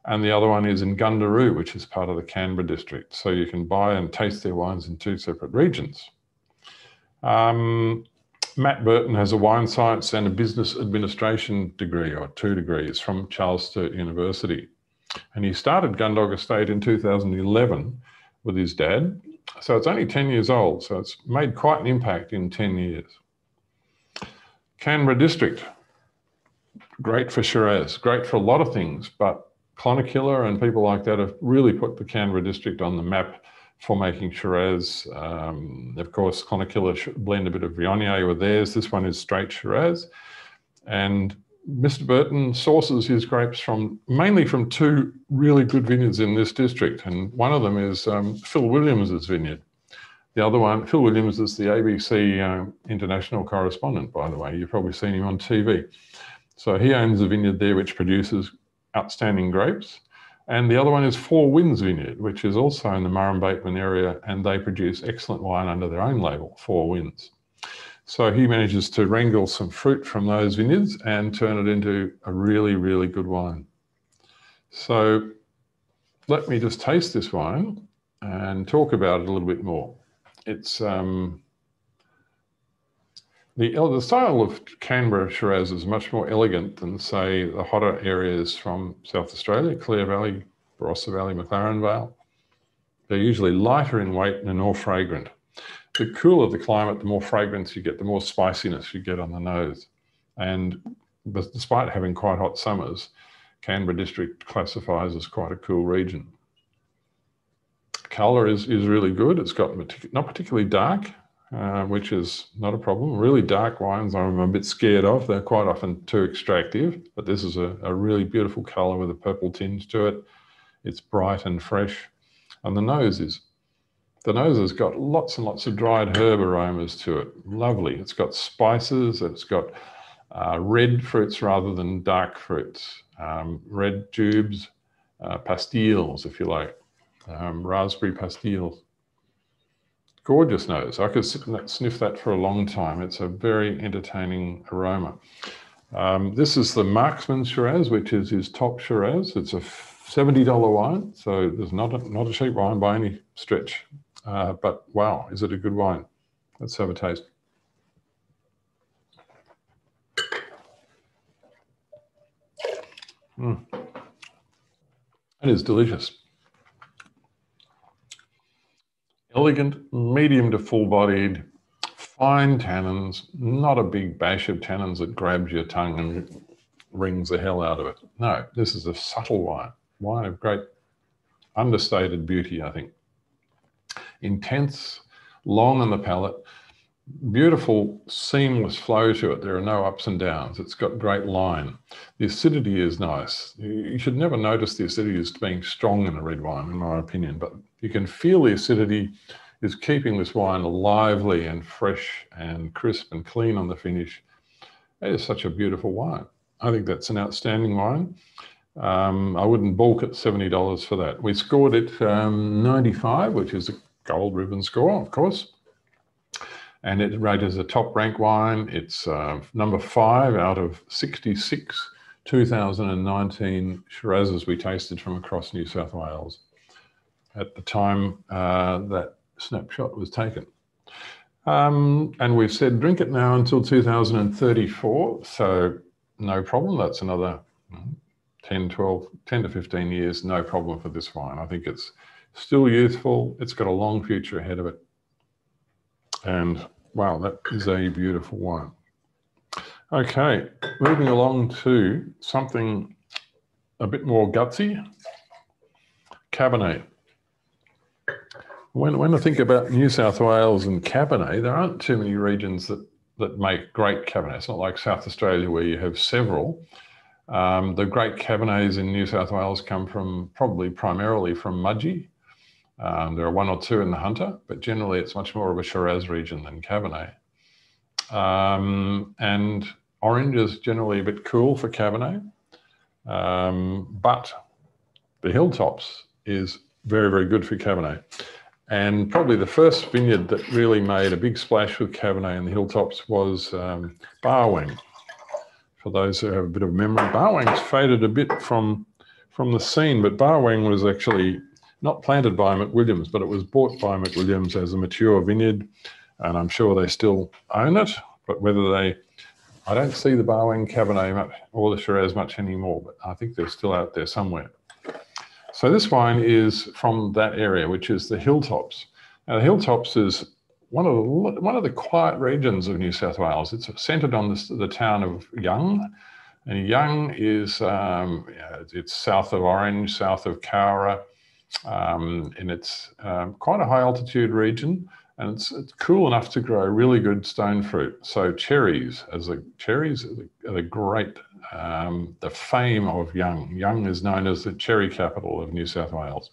And the other one is in Gundaroo, which is part of the Canberra District. So you can buy and taste their wines in two separate regions. Um, Matt Burton has a wine science and a business administration degree, or two degrees, from Charles Sturt University. And he started Gundog Estate in two thousand eleven with his dad. So it's only ten years old, so it's made quite an impact in ten years. Canberra District, great for Shiraz, great for a lot of things, but Clonakilla and people like that have really put the Canberra District on the map for making Shiraz. Um, of course, Clonakilla blend a bit of Viognier with theirs. This one is straight Shiraz. And Mister Burton sources his grapes from mainly from two really good vineyards in this district. And one of them is um, Phil Williams's vineyard. The other one, Phil Williams is the A B C uh, international correspondent, by the way. You've probably seen him on T V. So he owns a vineyard there which produces outstanding grapes. And the other one is Four Winds Vineyard, which is also in the Murrumbateman area, and they produce excellent wine under their own label, Four Winds. So he manages to wrangle some fruit from those vineyards and turn it into a really, really good wine. So let me just taste this wine and talk about it a little bit more. It's um, the, the style of Canberra Shiraz is much more elegant than, say, the hotter areas from South Australia, Clare Valley, Barossa Valley, McLaren Vale. They're usually lighter in weight and more fragrant. The cooler the climate, the more fragrance you get, the more spiciness you get on the nose. And despite having quite hot summers, Canberra District classifies as quite a cool region. Colour is, is really good. It's got not particularly dark, uh, which is not a problem. Really dark wines I'm a bit scared of. They're quite often too extractive, but this is a, a really beautiful colour with a purple tinge to it. It's bright and fresh. And the nose is The nose has got lots and lots of dried herb aromas to it. Lovely. It's got spices. It's got uh, red fruits rather than dark fruits. Um, red tubes, uh, pastilles, if you like, um, raspberry pastilles. Gorgeous nose. I could sniff that for a long time. It's a very entertaining aroma. Um, this is the Marksman Shiraz, which is his top Shiraz. It's a seventy dollar wine, so there's not a, not a cheap wine by any stretch. Uh, but wow, is it a good wine? Let's have a taste. Mm. It is delicious. Elegant, medium to full-bodied, fine tannins, not a big bash of tannins that grabs your tongue and rings the hell out of it. No, this is a subtle wine, wine of great understated beauty, I think. Intense, long on the palate, beautiful seamless flow to it. There are no ups and downs. It's got great line. The acidity is nice. You should never notice the acidity as being strong in a red wine, in my opinion, but you can feel the acidity is keeping this wine lively and fresh and crisp and clean on the finish. It is such a beautiful wine. I think that's an outstanding wine. Um, I wouldn't balk at seventy dollars for that. We scored it um, ninety-five, which is a gold ribbon score, of course. And it rated as a top rank wine. It's uh, number five out of sixty-six two thousand nineteen Shirazes we tasted from across New South Wales at the time uh, that snapshot was taken. Um, and we've said drink it now until two thousand thirty-four. So no problem. That's another ten, twelve, ten to fifteen years, no problem for this wine. I think it's still youthful. It's got a long future ahead of it. And wow, that is a beautiful wine. Okay, moving along to something a bit more gutsy, Cabernet. When, when I think about New South Wales and Cabernet, there aren't too many regions that, that make great Cabernet. It's not like South Australia where you have several. Um, the great Cabernets in New South Wales come from probably primarily from Mudgee. Um, there are one or two in the Hunter, but generally it's much more of a Shiraz region than Cabernet. Um, and Orange is generally a bit cool for Cabernet. Um, but the Hilltops is very, very good for Cabernet. And probably the first vineyard that really made a big splash with Cabernet in the Hilltops was um, Barwang. For those who have a bit of memory, Barwang's faded a bit from, from the scene, but Barwang was actually not planted by McWilliams, but it was bought by McWilliams as a mature vineyard, and I'm sure they still own it, but whether they, I don't see the Barwang Cabernet much, or the Shiraz much anymore, but I think they're still out there somewhere. So this wine is from that area, which is the Hilltops. Now the Hilltops is One of, the, one of the quiet regions of New South Wales. It's centred on the, the town of Young, and Young is um, it's south of Orange, south of Cowra, um, and it's um, quite a high altitude region, and it's, it's cool enough to grow really good stone fruit. So cherries, as a, cherries are the great, um, the fame of Young. Young is known as the cherry capital of New South Wales.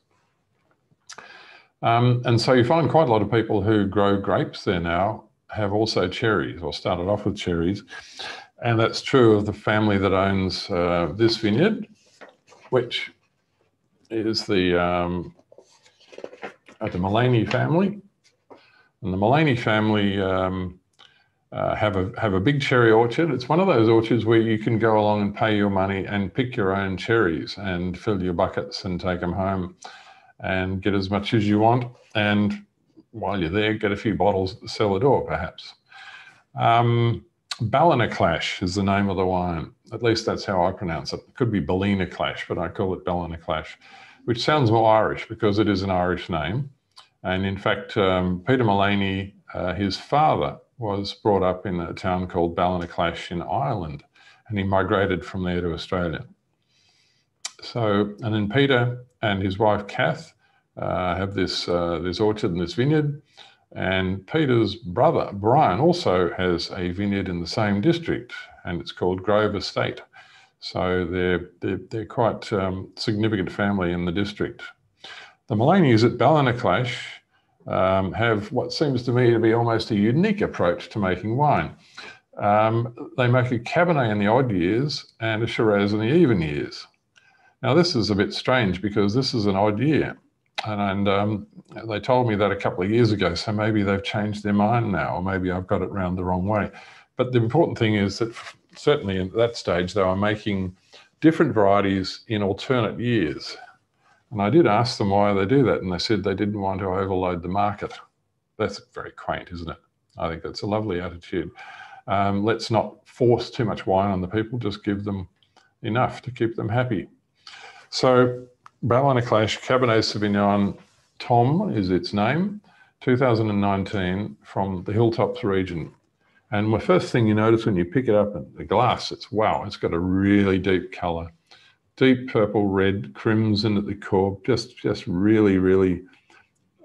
Um, and so you find quite a lot of people who grow grapes there now have also cherries, or started off with cherries. And that's true of the family that owns uh, this vineyard, which is the, um, uh, the Mullaney family. And the Mullaney family um, uh, have, a, have a big cherry orchard. It's one of those orchards where you can go along and pay your money and pick your own cherries and fill your buckets and take them home and get as much as you want. And while you're there, get a few bottles at the cellar door, perhaps. Um, Ballinaclash is the name of the wine. At least that's how I pronounce it. It could be Ballinaclash, but I call it Ballinaclash, which sounds more Irish because it is an Irish name. And in fact, um, Peter Mullaney, uh, his father, was brought up in a town called Ballinaclash in Ireland, and he migrated from there to Australia. So, and then Peter and his wife, Kath, uh, have this, uh, this orchard and this vineyard. And Peter's brother, Brian, also has a vineyard in the same district, and it's called Grove Estate. So they're, they're, they're quite a um, significant family in the district. The Mullanys at Ballinaclash um, have what seems to me to be almost a unique approach to making wine. Um, they make a Cabernet in the odd years and a Shiraz in the even years. Now, this is a bit strange because this is an odd year. And, and um, they told me that a couple of years ago, so maybe they've changed their mind now, or maybe I've got it round the wrong way. But the important thing is that certainly at that stage, they were making different varieties in alternate years. And I did ask them why they do that, and they said they didn't want to overload the market. That's very quaint, isn't it? I think that's a lovely attitude. Um, let's not force too much wine on the people, just give them enough to keep them happy. So Ballinaclash Cabernet Sauvignon Tom is its name, two thousand nineteen, from the Hilltops region. And my first thing you notice when you pick it up in the glass, it's wow, it's got a really deep colour. Deep purple, red, crimson at the core, just, just really, really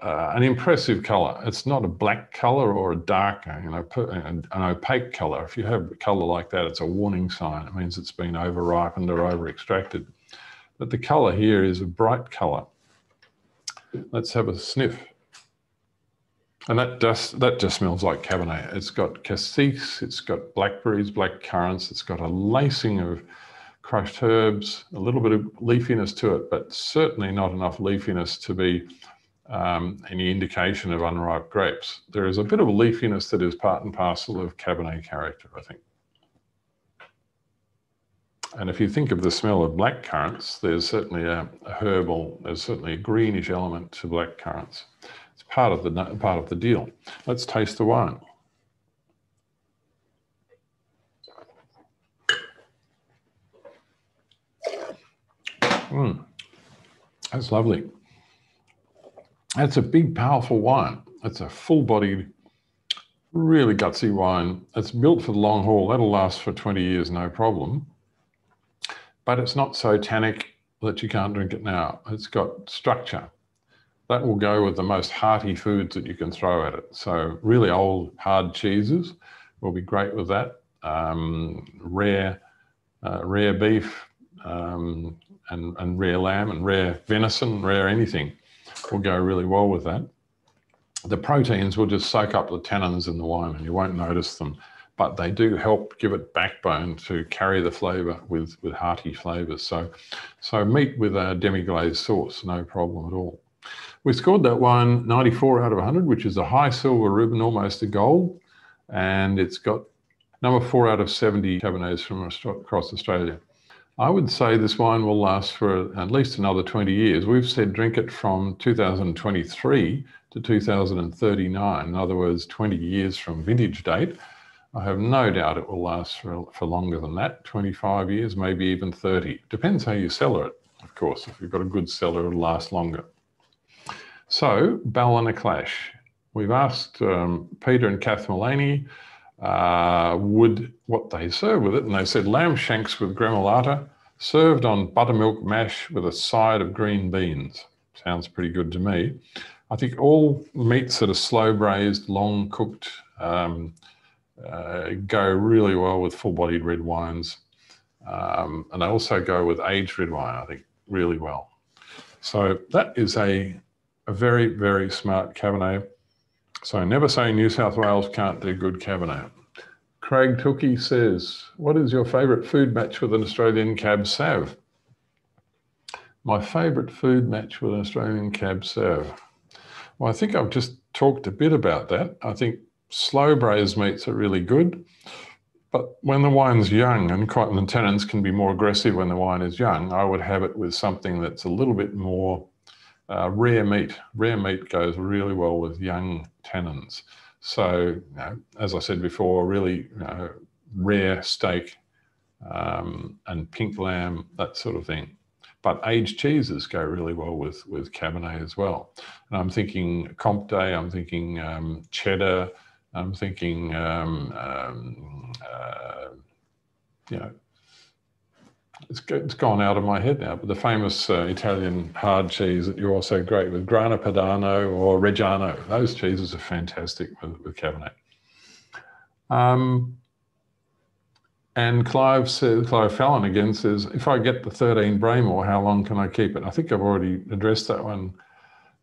uh, an impressive colour. It's not a black colour or a dark, you know, an, an opaque colour. If you have a colour like that, it's a warning sign. It means it's been overripened or over-extracted. But the colour here is a bright colour. Let's have a sniff. And that just, that just smells like Cabernet. It's got cassis, it's got blackberries, black currants, it's got a lacing of crushed herbs, a little bit of leafiness to it, but certainly not enough leafiness to be um, any indication of unripe grapes. There is a bit of leafiness that is part and parcel of Cabernet character, I think. And if you think of the smell of black currants, there's certainly a, a herbal, there's certainly a greenish element to black currants. It's part of the part of the deal. Let's taste the wine. Mm, that's lovely. That's a big, powerful wine. It's a full-bodied, really gutsy wine. It's built for the long haul. That'll last for twenty years, no problem. But it's not so tannic that you can't drink it now. It's got structure. That will go with the most hearty foods that you can throw at it. So really old, hard cheeses will be great with that. Um, rare, uh, rare beef um, and, and rare lamb and rare venison, rare anything will go really well with that. The proteins will just soak up the tannins in the wine and you won't notice them. But they do help give it backbone to carry the flavour with, with hearty flavours. So, so meat with a demi-glaze sauce, no problem at all. We scored that wine ninety-four out of one hundred, which is a high silver ribbon, almost a gold. And it's got number four out of seventy Cabernets from across Australia. I would say this wine will last for at least another twenty years. We've said drink it from two thousand twenty-three to two thousand thirty-nine, in other words, twenty years from vintage date. I have no doubt it will last for, for longer than that, twenty-five years, maybe even thirty. Depends how you cellar it, of course. If you've got a good cellar, it'll last longer. So, Ballinaclash. We've asked um, Peter and Kath Mullaney uh, would, what they serve with it, and they said lamb shanks with gremolata, served on buttermilk mash with a side of green beans. Sounds pretty good to me. I think all meats that are slow braised, long cooked, um, Uh, go really well with full-bodied red wines, um, and they also go with aged red wine, I think, really well. So that is a, a very, very smart Cabernet. So never say New South Wales can't do good Cabernet. Craig Tookie says, what is your favourite food match with an Australian cab sav? My favourite food match with an Australian cab sav. Well, I think I've just talked a bit about that. I think slow braised meats are really good, but when the wine's young, and quite the tannins can be more aggressive when the wine is young, I would have it with something that's a little bit more uh, rare meat. Rare meat goes really well with young tannins. So, you know, as I said before, really you know, rare steak um, and pink lamb, that sort of thing. But aged cheeses go really well with, with Cabernet as well. And I'm thinking Comté, I'm thinking um, cheddar, I'm thinking, um, um, uh, you know, it's, it's gone out of my head now, but the famous uh, Italian hard cheese that you're also great with, Grana Padano or Reggiano, those cheeses are fantastic with, with Cabernet. Um, And Clive says, Clive Fallon again says, if I get the thirteen Braemore, how long can I keep it? I think I've already addressed that one,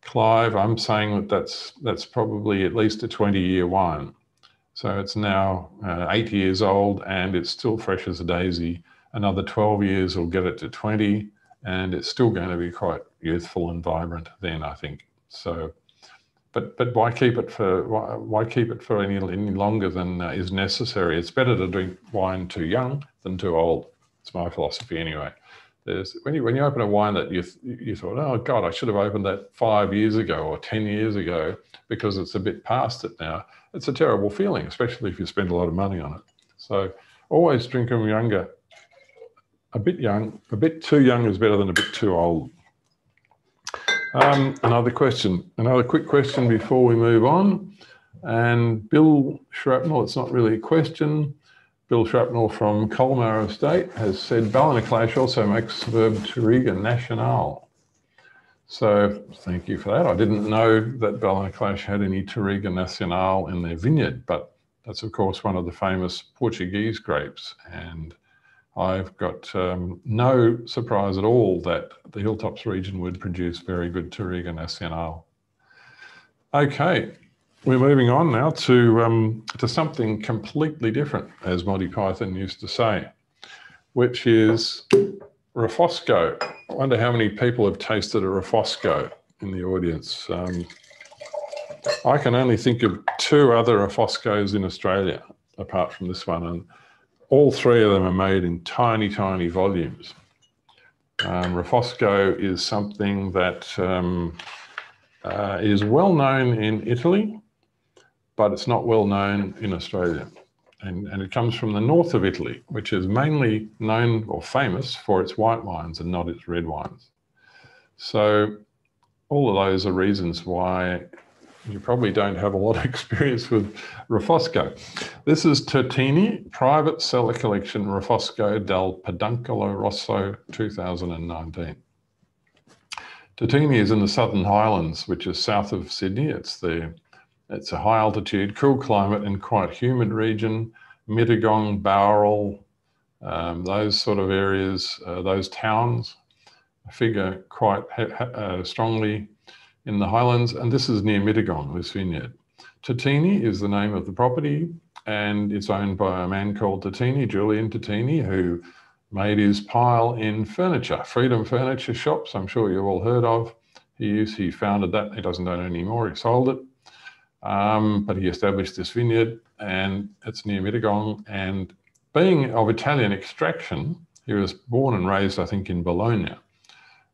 Clive. I'm saying that that's, that's probably at least a twenty-year wine. So it's now uh, eight years old and it's still fresh as a daisy. Another twelve years will get it to twenty and it's still going to be quite youthful and vibrant then, I think. So, but but why keep it for why, why keep it for any any longer than uh, is necessary? It's better to drink wine too young than too old. It's my philosophy anyway. There's when you when you open a wine that you you thought, oh God, I should have opened that five years ago or ten years ago because it's a bit past it now. It's a terrible feeling, especially if you spend a lot of money on it. So always drink them younger. A bit young, a bit too young is better than a bit too old. Um, another question, another quick question before we move on. And Bill Shrapnel, it's not really a question. Bill Shrapnel from Colmar Estate has said, Ballinaclash also makes superb Touriga National. So thank you for that. I didn't know that Ballinaclash had any Touriga National in their vineyard, but that's of course one of the famous Portuguese grapes. And I've got um, no surprise at all that the Hilltops region would produce very good Touriga Nacional. Okay, we're moving on now to, um, to something completely different, as Monty Python used to say, which is Refosco. I wonder how many people have tasted a Refosco in the audience. Um, I can only think of two other Refoscos in Australia, apart from this one. And all three of them are made in tiny, tiny volumes. Um, Refosco is something that um, uh, is well known in Italy, but it's not well known in Australia. And, and it comes from the north of Italy, which is mainly known or famous for its white wines and not its red wines. So all of those are reasons why you probably don't have a lot of experience with Refosco. This is Tertini Private Cellar Collection Refosco del Peduncolo Rosso two thousand nineteen. Tertini is in the Southern Highlands, which is south of Sydney. It's, the, it's a high altitude, cool climate and quite humid region. Mittagong, Bowral, um, those sort of areas, uh, those towns figure quite uh, strongly in the Highlands, and this is near Mittagong, this vineyard. Tertini is the name of the property, and it's owned by a man called Tertini, Julian Tertini, who made his pile in furniture, Freedom Furniture Shops, I'm sure you've all heard of. He used, he founded that, he doesn't own it anymore, he sold it. Um, but he established this vineyard, and it's near Mittagong, and being of Italian extraction, he was born and raised, I think, in Bologna.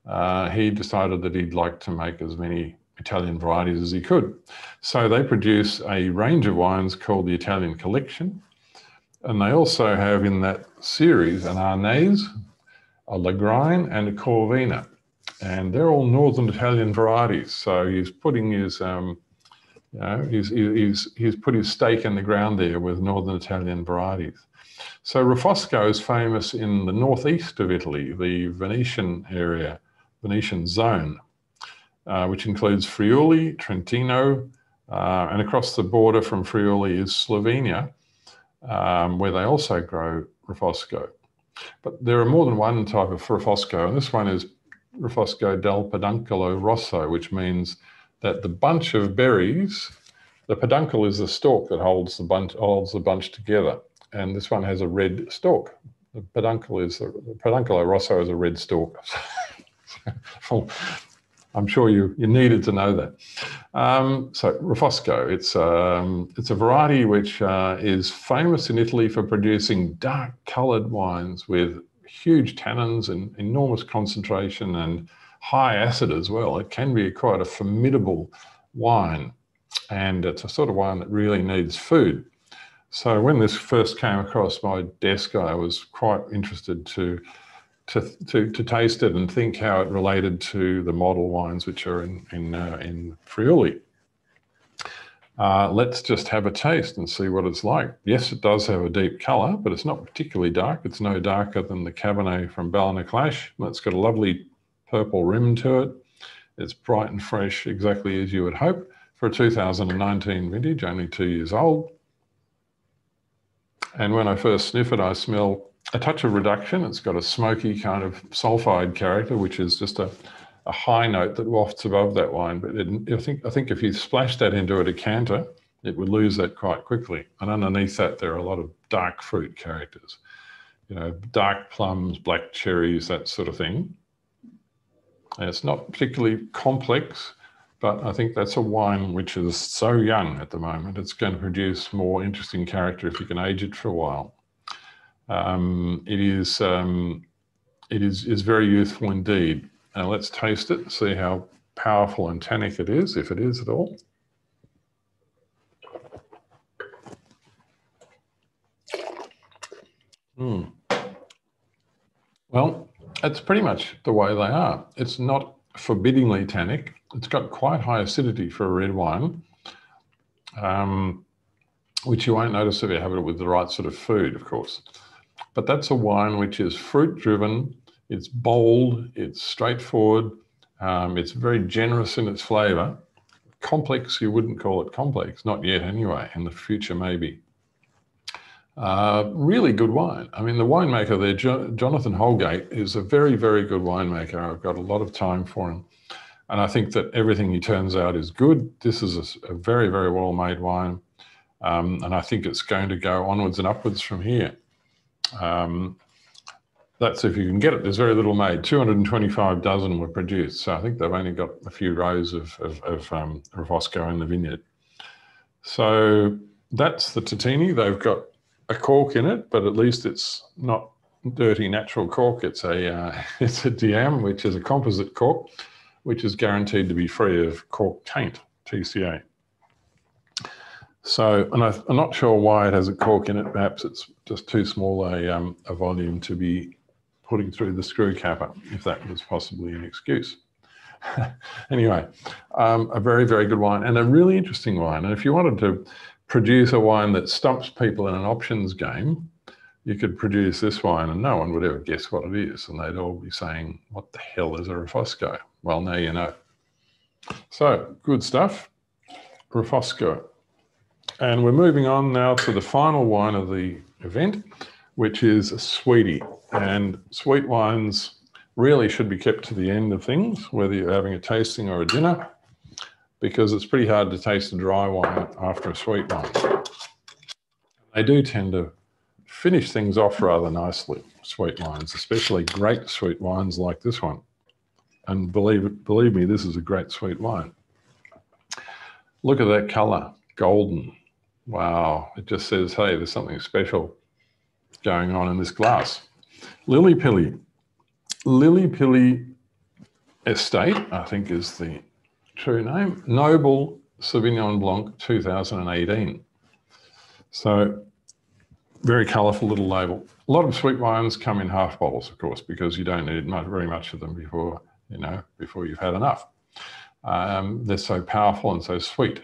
Uh, he decided that he'd like to make as many Italian varieties as he could. So they produce a range of wines called the Italian Collection. And they also have in that series an Arnese, a Lagrine and a Corvina. And they're all northern Italian varieties. So he's putting his, um, you know, he's, he's, he's put his stake in the ground there with northern Italian varieties. So Refosco is famous in the northeast of Italy, the Venetian area. Venetian zone, uh, which includes Friuli, Trentino, uh, and across the border from Friuli is Slovenia, um, where they also grow Refosco. But there are more than one type of Refosco, and this one is Refosco del Peduncolo Rosso, which means that the bunch of berries, the peduncle is the stalk that holds the bunch, holds the bunch together. and this one has a red stalk. The peduncle is the pedunculo rosso is a red stalk. So, I'm sure you you needed to know that. Um, so Refosco, it's um, it's a variety which uh, is famous in Italy for producing dark-coloured wines with huge tannins and enormous concentration and high acid as well. It can be quite a formidable wine, and it's a sort of wine that really needs food. So when this first came across my desk, I was quite interested to To, to, to taste it and think how it related to the model wines which are in, in, uh, in Friuli. Uh, let's just have a taste and see what it's like. Yes, it does have a deep colour, but it's not particularly dark. It's no darker than the Cabernet from Ballinaclash. It's got a lovely purple rim to it. It's bright and fresh, exactly as you would hope, for a two thousand nineteen vintage, only two years old. And when I first sniff it, I smell a touch of reduction. It's got a smoky kind of sulphide character, which is just a, a high note that wafts above that wine. But it, I think I think if you splash that into a decanter, it would lose that quite quickly. And underneath that, there are a lot of dark fruit characters, you know, dark plums, black cherries, that sort of thing. And it's not particularly complex, but I think that's a wine which is so young at the moment. It's going to produce more interesting character if you can age it for a while. Um, it is um, it is is very youthful indeed. Now let's taste it and see how powerful and tannic it is, if it is at all. Mm. Well, that's pretty much the way they are. It's not forbiddingly tannic. It's got quite high acidity for a red wine, um, which you won't notice if you have it with the right sort of food, of course. But that's a wine which is fruit-driven, it's bold, it's straightforward, um, it's very generous in its flavour. Complex, you wouldn't call it complex, not yet anyway, in the future maybe. Uh, really good wine. I mean, the winemaker there, Jo- Jonathan Holgate, is a very, very good winemaker. I've got a lot of time for him. And I think that everything he turns out is good. This is a, a very, very well-made wine. Um, and I think it's going to go onwards and upwards from here. Um, that's if you can get it. There's very little made. two hundred twenty-five dozen were produced, so I think they've only got a few rows of, of, of um, Refosco in the vineyard. So that's the Totini. They've got a cork in it, but at least it's not dirty natural cork. It's a uh, it's a D M, which is a composite cork, which is guaranteed to be free of cork taint, T C A. So, and I, I'm not sure why it has a cork in it. Perhaps it's just too small a, um, a volume to be putting through the screw capper, if that was possibly an excuse. Anyway, um, a very, very good wine and a really interesting wine. And if you wanted to produce a wine that stumps people in an options game, you could produce this wine and no one would ever guess what it is. And they'd all be saying, what the hell is a Refosco? Well, now you know. So, good stuff, Refosco. And we're moving on now to the final wine of the event, which is a sweetie. And sweet wines really should be kept to the end of things, whether you're having a tasting or a dinner, because it's pretty hard to taste a dry wine after a sweet wine. They do tend to finish things off rather nicely, sweet wines, especially great sweet wines like this one. And believe, believe me, this is a great sweet wine. Look at that colour, golden. Wow, it just says, hey, there's something special going on in this glass. Lily Pilly. Lily Pilly Estate, I think is the true name. Noble Sauvignon Blanc two thousand eighteen. So, very colourful little label. A lot of sweet wines come in half bottles, of course, because you don't need much, very much of them before, you know, before you've had enough. Um, they're so powerful and so sweet.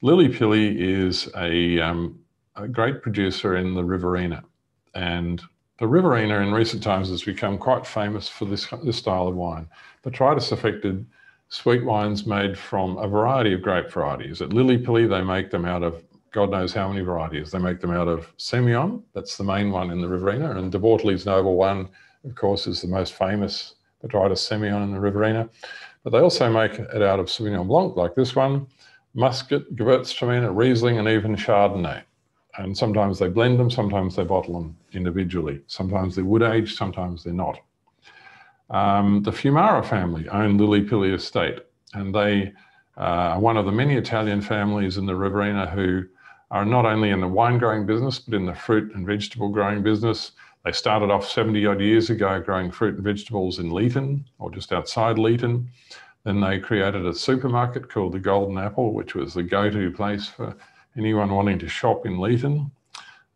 Lily Pilly is a, um, a great producer in the Riverina, and the Riverina in recent times has become quite famous for this, this style of wine. Botrytis affected sweet wines made from a variety of grape varieties. At Lily Pilly, they make them out of God knows how many varieties. They make them out of Semillon, that's the main one in the Riverina, and de Bortoli's Noble One, of course, is the most famous Botrytis Semillon in the Riverina. But they also make it out of Sauvignon Blanc, like this one, Muscat, Gewürztraminer, Riesling, and even Chardonnay. and sometimes they blend them, sometimes they bottle them individually. Sometimes they're wood aged, sometimes they're not. Um, the Fiumara family own Lillipilli Estate, and they uh, are one of the many Italian families in the Riverina who are not only in the wine growing business, but in the fruit and vegetable growing business. They started off seventy odd years ago growing fruit and vegetables in Leeton, or just outside Leeton. Then they created a supermarket called the Golden Apple, which was the go-to place for anyone wanting to shop in Leeton.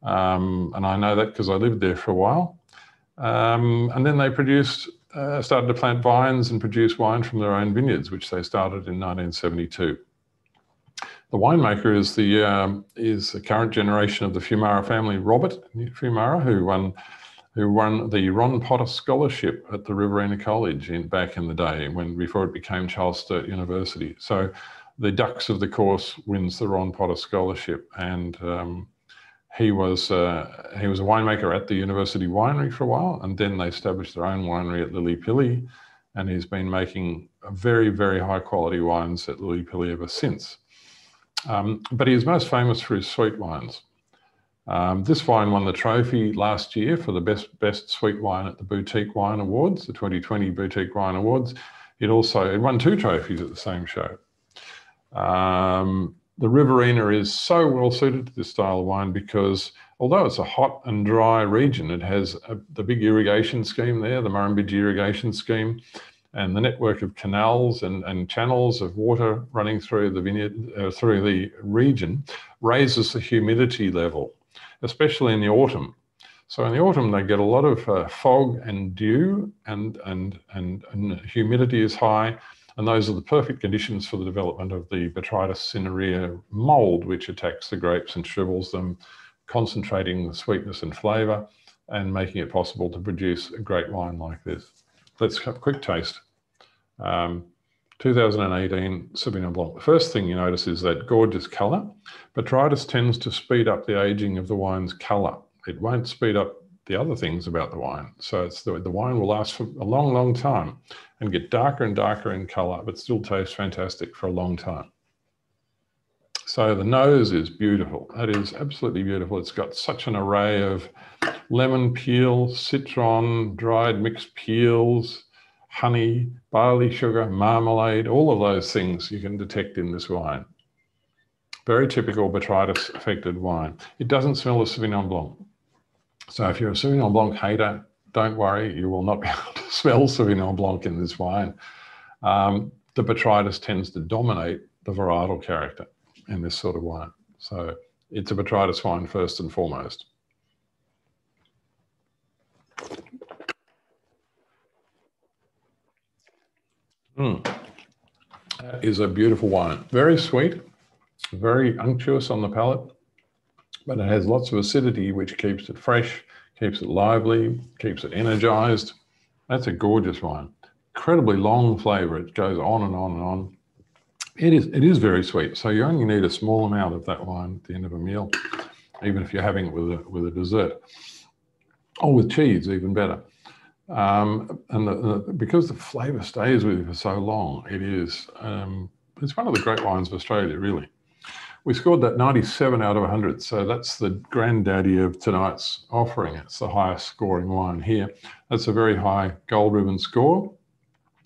Um, and I know that because I lived there for a while. Um, and then they produced, uh, started to plant vines and produce wine from their own vineyards, which they started in nineteen seventy-two. The winemaker is the, um, is the current generation of the Fiumara family, Robert Fiumara, who won, who won the Ron Potter Scholarship at the Riverina College in, back in the day, when before it became Charles Sturt University. So the Ducks of the course wins the Ron Potter Scholarship, and um, he, was, uh, he was a winemaker at the university winery for a while, and then they established their own winery at Lillipilli, and he's been making very, very high quality wines at Lillipilli ever since. Um, but he is most famous for his sweet wines. Um, this wine won the trophy last year for the best best sweet wine at the Boutique Wine Awards, the twenty twenty Boutique Wine Awards. It also it won two trophies at the same show. Um, the Riverina is so well suited to this style of wine because although it's a hot and dry region, it has a, the big irrigation scheme there, the Murrumbidgee irrigation scheme, and the network of canals and, and channels of water running through the vineyard, uh, through the region, raises the humidity level, especially in the autumn. So in the autumn, they get a lot of uh, fog and dew, and, and, and, and humidity is high. And those are the perfect conditions for the development of the Botrytis cinerea mold, which attacks the grapes and shrivels them, concentrating the sweetness and flavour and making it possible to produce a great wine like this. Let's have a quick taste. Um, two thousand eighteen Sauvignon Blanc. The first thing you notice is that gorgeous colour. Botrytis tends to speed up the ageing of the wine's colour. It won't speed up the other things about the wine. So it's the, the wine will last for a long, long time and get darker and darker in colour, but still tastes fantastic for a long time. So the nose is beautiful. That is absolutely beautiful. It's got such an array of lemon peel, citron, dried mixed peels, honey, barley sugar, marmalade, all of those things you can detect in this wine. Very typical Botrytis affected wine. It doesn't smell of Sauvignon Blanc. So if you're a Sauvignon Blanc hater, don't worry, you will not be able to smell Sauvignon Blanc in this wine. Um, the Botrytis tends to dominate the varietal character in this sort of wine. So it's a Botrytis wine first and foremost. Mm. That is a beautiful wine. Very sweet, very unctuous on the palate, but it has lots of acidity, which keeps it fresh, keeps it lively, keeps it energized. That's a gorgeous wine. Incredibly long flavor. It goes on and on and on. It is, it is very sweet. So you only need a small amount of that wine at the end of a meal, even if you're having it with a, with a dessert. Or with cheese, even better. Um, and the, the, because the flavour stays with you for so long, it is, um, it's one of the great wines of Australia, really. We scored that ninety-seven out of one hundred, so that's the granddaddy of tonight's offering. It's the highest scoring wine here. That's a very high gold ribbon score.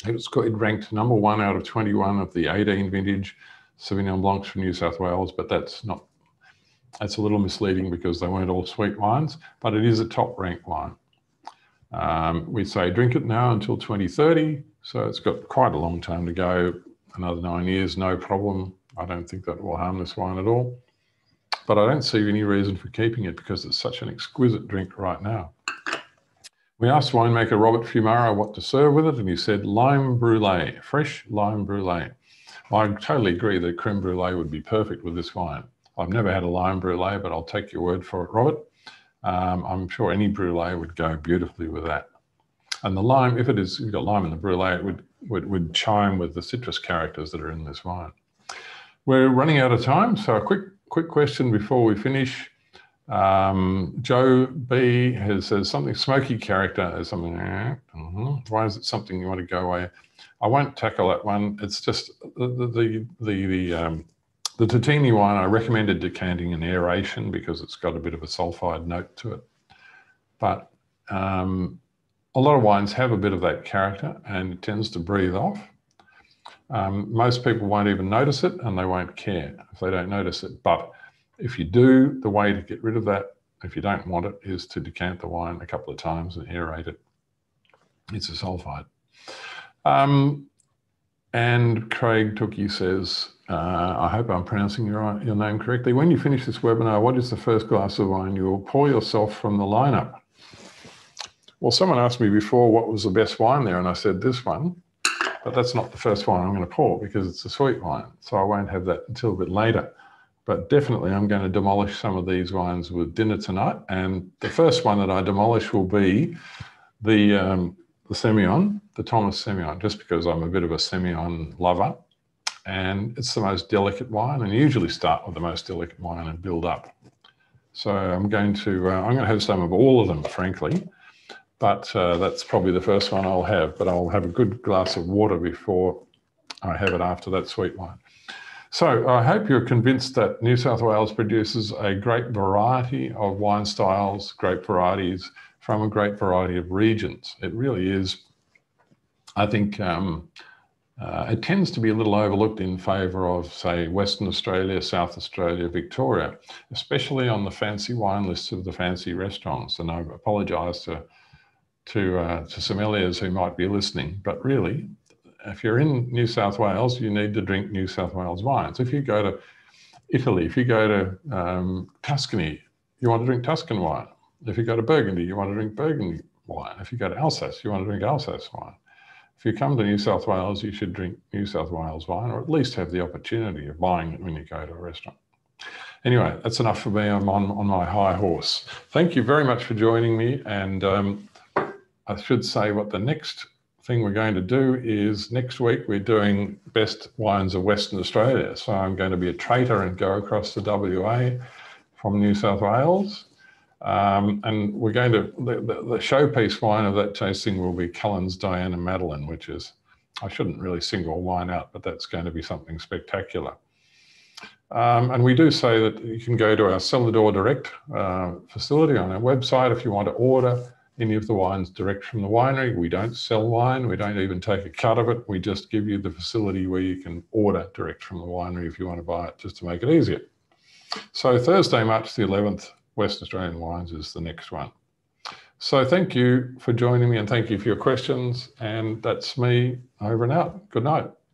It was it ranked number one out of twenty-one of the eighteen vintage Sauvignon Blancs from New South Wales, but that's not, that's a little misleading because they weren't all sweet wines, but it is a top ranked wine. Um, we say drink it now until twenty thirty, so it's got quite a long time to go, another nine years, no problem. I don't think that will harm this wine at all, but I don't see any reason for keeping it because it's such an exquisite drink right now. We asked winemaker Robert Fiumara what to serve with it, and he said lime brulee, fresh lime brulee. I totally agree that creme brulee would be perfect with this wine. I've never had a lime brulee, but I'll take your word for it, Robert. Um, I'm sure any brulee would go beautifully with that. And the lime, if it is, you've got lime in the brulee, it would, would, would chime with the citrus characters that are in this wine. We're running out of time, so a quick, quick question before we finish. Um, Joe B has says something smoky character as something. Mm-hmm. Why is it something you want to go away? I won't tackle that one. It's just the the the, the um, The Totini wine, I recommended decanting and aeration because it's got a bit of a sulfide note to it. But um, a lot of wines have a bit of that character and it tends to breathe off. Um, most people won't even notice it and they won't care if they don't notice it. But if you do, the way to get rid of that, if you don't want it, is to decant the wine a couple of times and aerate it. It's a sulfide. Um, and Craig Tookie says, Uh, I hope I'm pronouncing your, your name correctly. When you finish this webinar, what is the first glass of wine you will pour yourself from the lineup? Well, someone asked me before what was the best wine there, and I said this one, but that's not the first wine I'm going to pour because it's a sweet wine, so I won't have that until a bit later. But definitely I'm going to demolish some of these wines with dinner tonight, and the first one that I demolish will be the, um, the Semillon, the Thomas Semillon, just because I'm a bit of a Semillon lover. And it's the most delicate wine, and you usually start with the most delicate wine and build up. So I'm going to, uh, I'm going to have some of all of them, frankly, but uh, that's probably the first one I'll have, but I'll have a good glass of water before I have it after that sweet wine. So I hope you're convinced that New South Wales produces a great variety of wine styles, great varieties from a great variety of regions. It really is, I think, um, Uh, it tends to be a little overlooked in favour of, say, Western Australia, South Australia, Victoria, especially on the fancy wine lists of the fancy restaurants. And I apologise to to, uh, to sommeliers who might be listening, but really, if you're in New South Wales, you need to drink New South Wales wines. If you go to Italy, if you go to um, Tuscany, you want to drink Tuscan wine. If you go to Burgundy, you want to drink Burgundy wine. If you go to Alsace, you want to drink Alsace wine. If you come to New South Wales, you should drink New South Wales wine, or at least have the opportunity of buying it when you go to a restaurant. Anyway, that's enough for me. I'm on, on my high horse. Thank you very much for joining me. And um, I should say what the next thing we're going to do is next week we're doing best wines of Western Australia. So I'm going to be a traitor and go across to W A from New South Wales. Um, and we're going to, the, the, the showpiece wine of that tasting will be Cullen's Diana Madeline, which is, I shouldn't really single wine out, but that's going to be something spectacular. Um, and we do say that you can go to our Cellar Door Direct uh, facility on our website if you want to order any of the wines direct from the winery. We don't sell wine, we don't even take a cut of it, we just give you the facility where you can order direct from the winery if you want to buy it, just to make it easier. So Thursday, March the eleventh, West Australian Wines is the next one. So thank you for joining me and thank you for your questions. And that's me over and out. Good night.